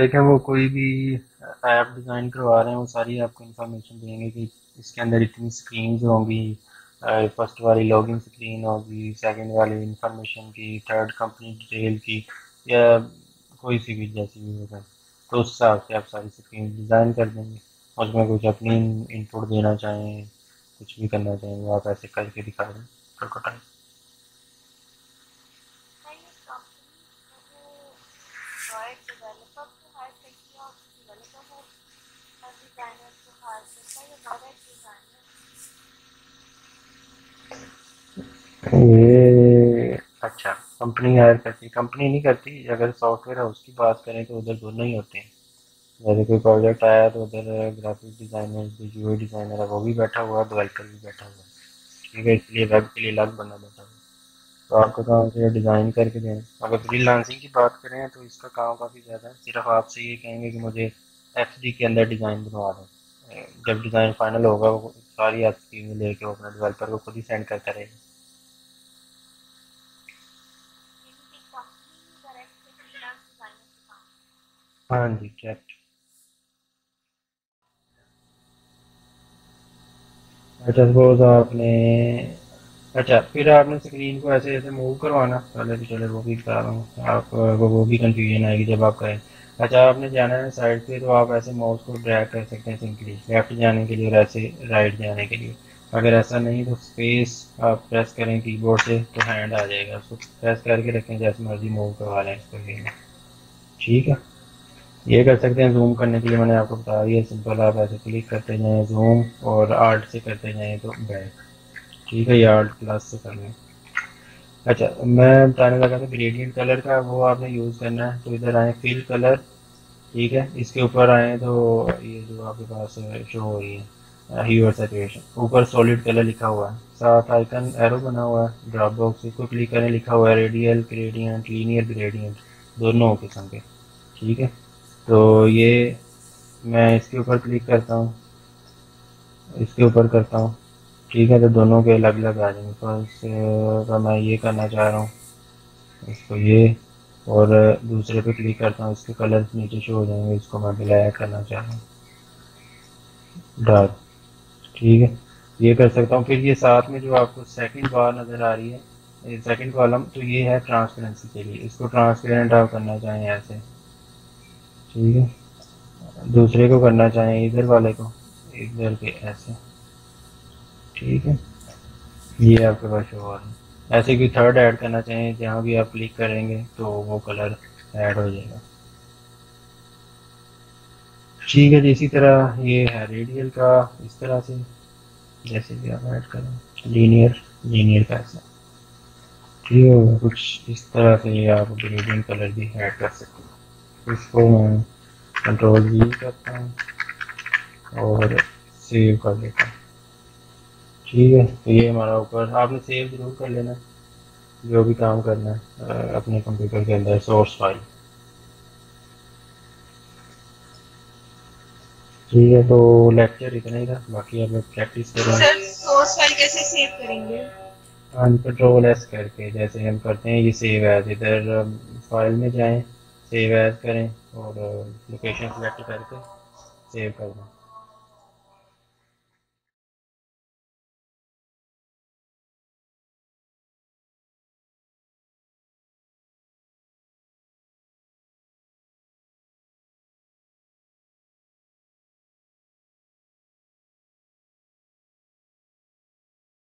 देखिए वो कोई भी ऐप डिज़ाइन करवा रहे हैं वो सारी आपको इंफॉर्मेशन देंगे कि इसके अंदर इतनी स्क्रीन्स होंगी, फर्स्ट वाली लॉगिन स्क्रीन होगी, सेकेंड वाली इंफॉर्मेशन की, थर्ड कंपनी डिटेल की, या कोई सी भी जैसी भी हो जाए, तो उस हिसाब से आप सारी स्क्रीन डिज़ाइन कर देंगे। उसमें कुछ अपनी इनपुट देना चाहें, कुछ भी करना चाहेंगे, आप ऐसे करके दिखा दें। ये अच्छा कंपनी हायर करती है, कंपनी नहीं करती। अगर सॉफ्टवेयर हाउस की बात करें तो उधर दोनों ही होते हैं। जैसे कोई प्रोजेक्ट आया तो उधर ग्राफिक डिज़ाइनर, यूआई डिज़ाइनर है वो भी बैठा हुआ है, डेवलपर भी बैठा हुआ है, ठीक है। इसलिए वेब के लिए अलग बना बैठा हुआ है, तो आपका काम से डिज़ाइन करके दें। अगर फ्रीलांसिंग की बात करें तो इसका काम काफ़ी ज़्यादा है। सिर्फ आपसे ये कहेंगे कि मुझे एक्सडी के अंदर डिज़ाइन बनवा दें, जब डिज़ाइन फाइनल होगा वो सारी आपकी टीम लेके वो अपना डेवलपर को खुद ही सेंड करता रहेगा। हाँ जी, क्या अच्छा सपोज आपने अच्छा फिर आपने स्क्रीन को ऐसे ऐसे मूव करवाना, पहले भी चले वो भी करा रहा हूँ, आप वो भी कंफ्यूजन आएगी जब आप करें। अच्छा आपने जाना है साइड पे, तो आप ऐसे माउस को ड्रैग कर सकते हैं सिंपली लेफ्ट जाने के लिए और ऐसे राइट जाने के लिए। अगर ऐसा नहीं तो स्पेस आप प्रेस करें कीबोर्ड से तो हैंड आ जाएगा, उसको प्रेस करके रखें, जैसे मर्जी मूव करवा लें इसको, ठीक है। ये कर सकते हैं। जूम करने के लिए मैंने आपको बता दिया, सिंपल आप ऐसे क्लिक करते जाएं जूम, और आर्ट से करते जाएं तो बैक, ठीक है, या आर्ट प्लस से कर लें। अच्छा मैं बताने लगा था ग्रेडियंट कलर का, वो आपने यूज़ करना है। तो इधर आएँ फिल कलर, ठीक है, इसके ऊपर आएँ तो ये जो आपके पास शो हो रही है ह्यू और सैचुरेशन, ऊपर सॉलिड कलर लिखा हुआ है, साथ आइकन एरो बना हुआ है ड्रॉप बॉक्स, इसको क्लिक करें, लिखा हुआ है रेडियल ग्रेडियंट, लीनियर ग्रेडियंट, दोनों किस्म के, ठीक है। तो ये मैं इसके ऊपर क्लिक करता हूँ, इसके ऊपर करता हूँ, ठीक है। तो दोनों के अलग अलग आ जाएंगे। फर्स्ट का मैं ये करना चाह रहा हूँ, इसको ये, और दूसरे पे क्लिक करता हूँ, इसके कलर नीचे शो हो जाएंगे, इसको मैं ब्लैक करना चाह रहा हूँ, डार्क, ठीक है, ये कर सकता हूँ। फिर ये साथ में जो आपको सेकंड बार नज़र आ रही है, सेकंड कॉलम, तो ये है ट्रांसपेरेंसी के लिए, इसको ट्रांसपेरेंट आप करना चाहें ऐसे, ठीक है। दूसरे को करना चाहें इधर वाले को, इधर के ऐसे, ठीक है, ये आपके पास शो हो रहा है। ऐसे कोई थर्ड ऐड करना चाहें, जहाँ भी आप क्लिक करेंगे तो वो कलर ऐड हो जाएगा, ठीक है जी। इसी तरह ये है रेडियल का, इस तरह से जैसे भी आप ऐड करें लीनियर का ऐसा क्लियर, कुछ इस तरह से आप ग्रेडियंट कलर भी ऐड कर सकते हैं। इसको मैं कंट्रोल भी करता हूँ और सेव कर देता हूँ। ठीक है, तो ये हमारा ऊपर आपने सेव जरूर कर लेना जो भी काम करना है अपने कंप्यूटर के अंदर सोर्स फाइल। ठीक है, तो लेक्चर इतना ही था, बाकी आप लोग प्रैक्टिस करें। सर सोर्स फाइल कैसे सेव करेंगे? कंट्रोल एस करके जैसे हम करते हैं ये सेव एज, इधर फाइल में जाएं सेव एज करें और लोकेशन सेलेक्ट करके सेव कर दें।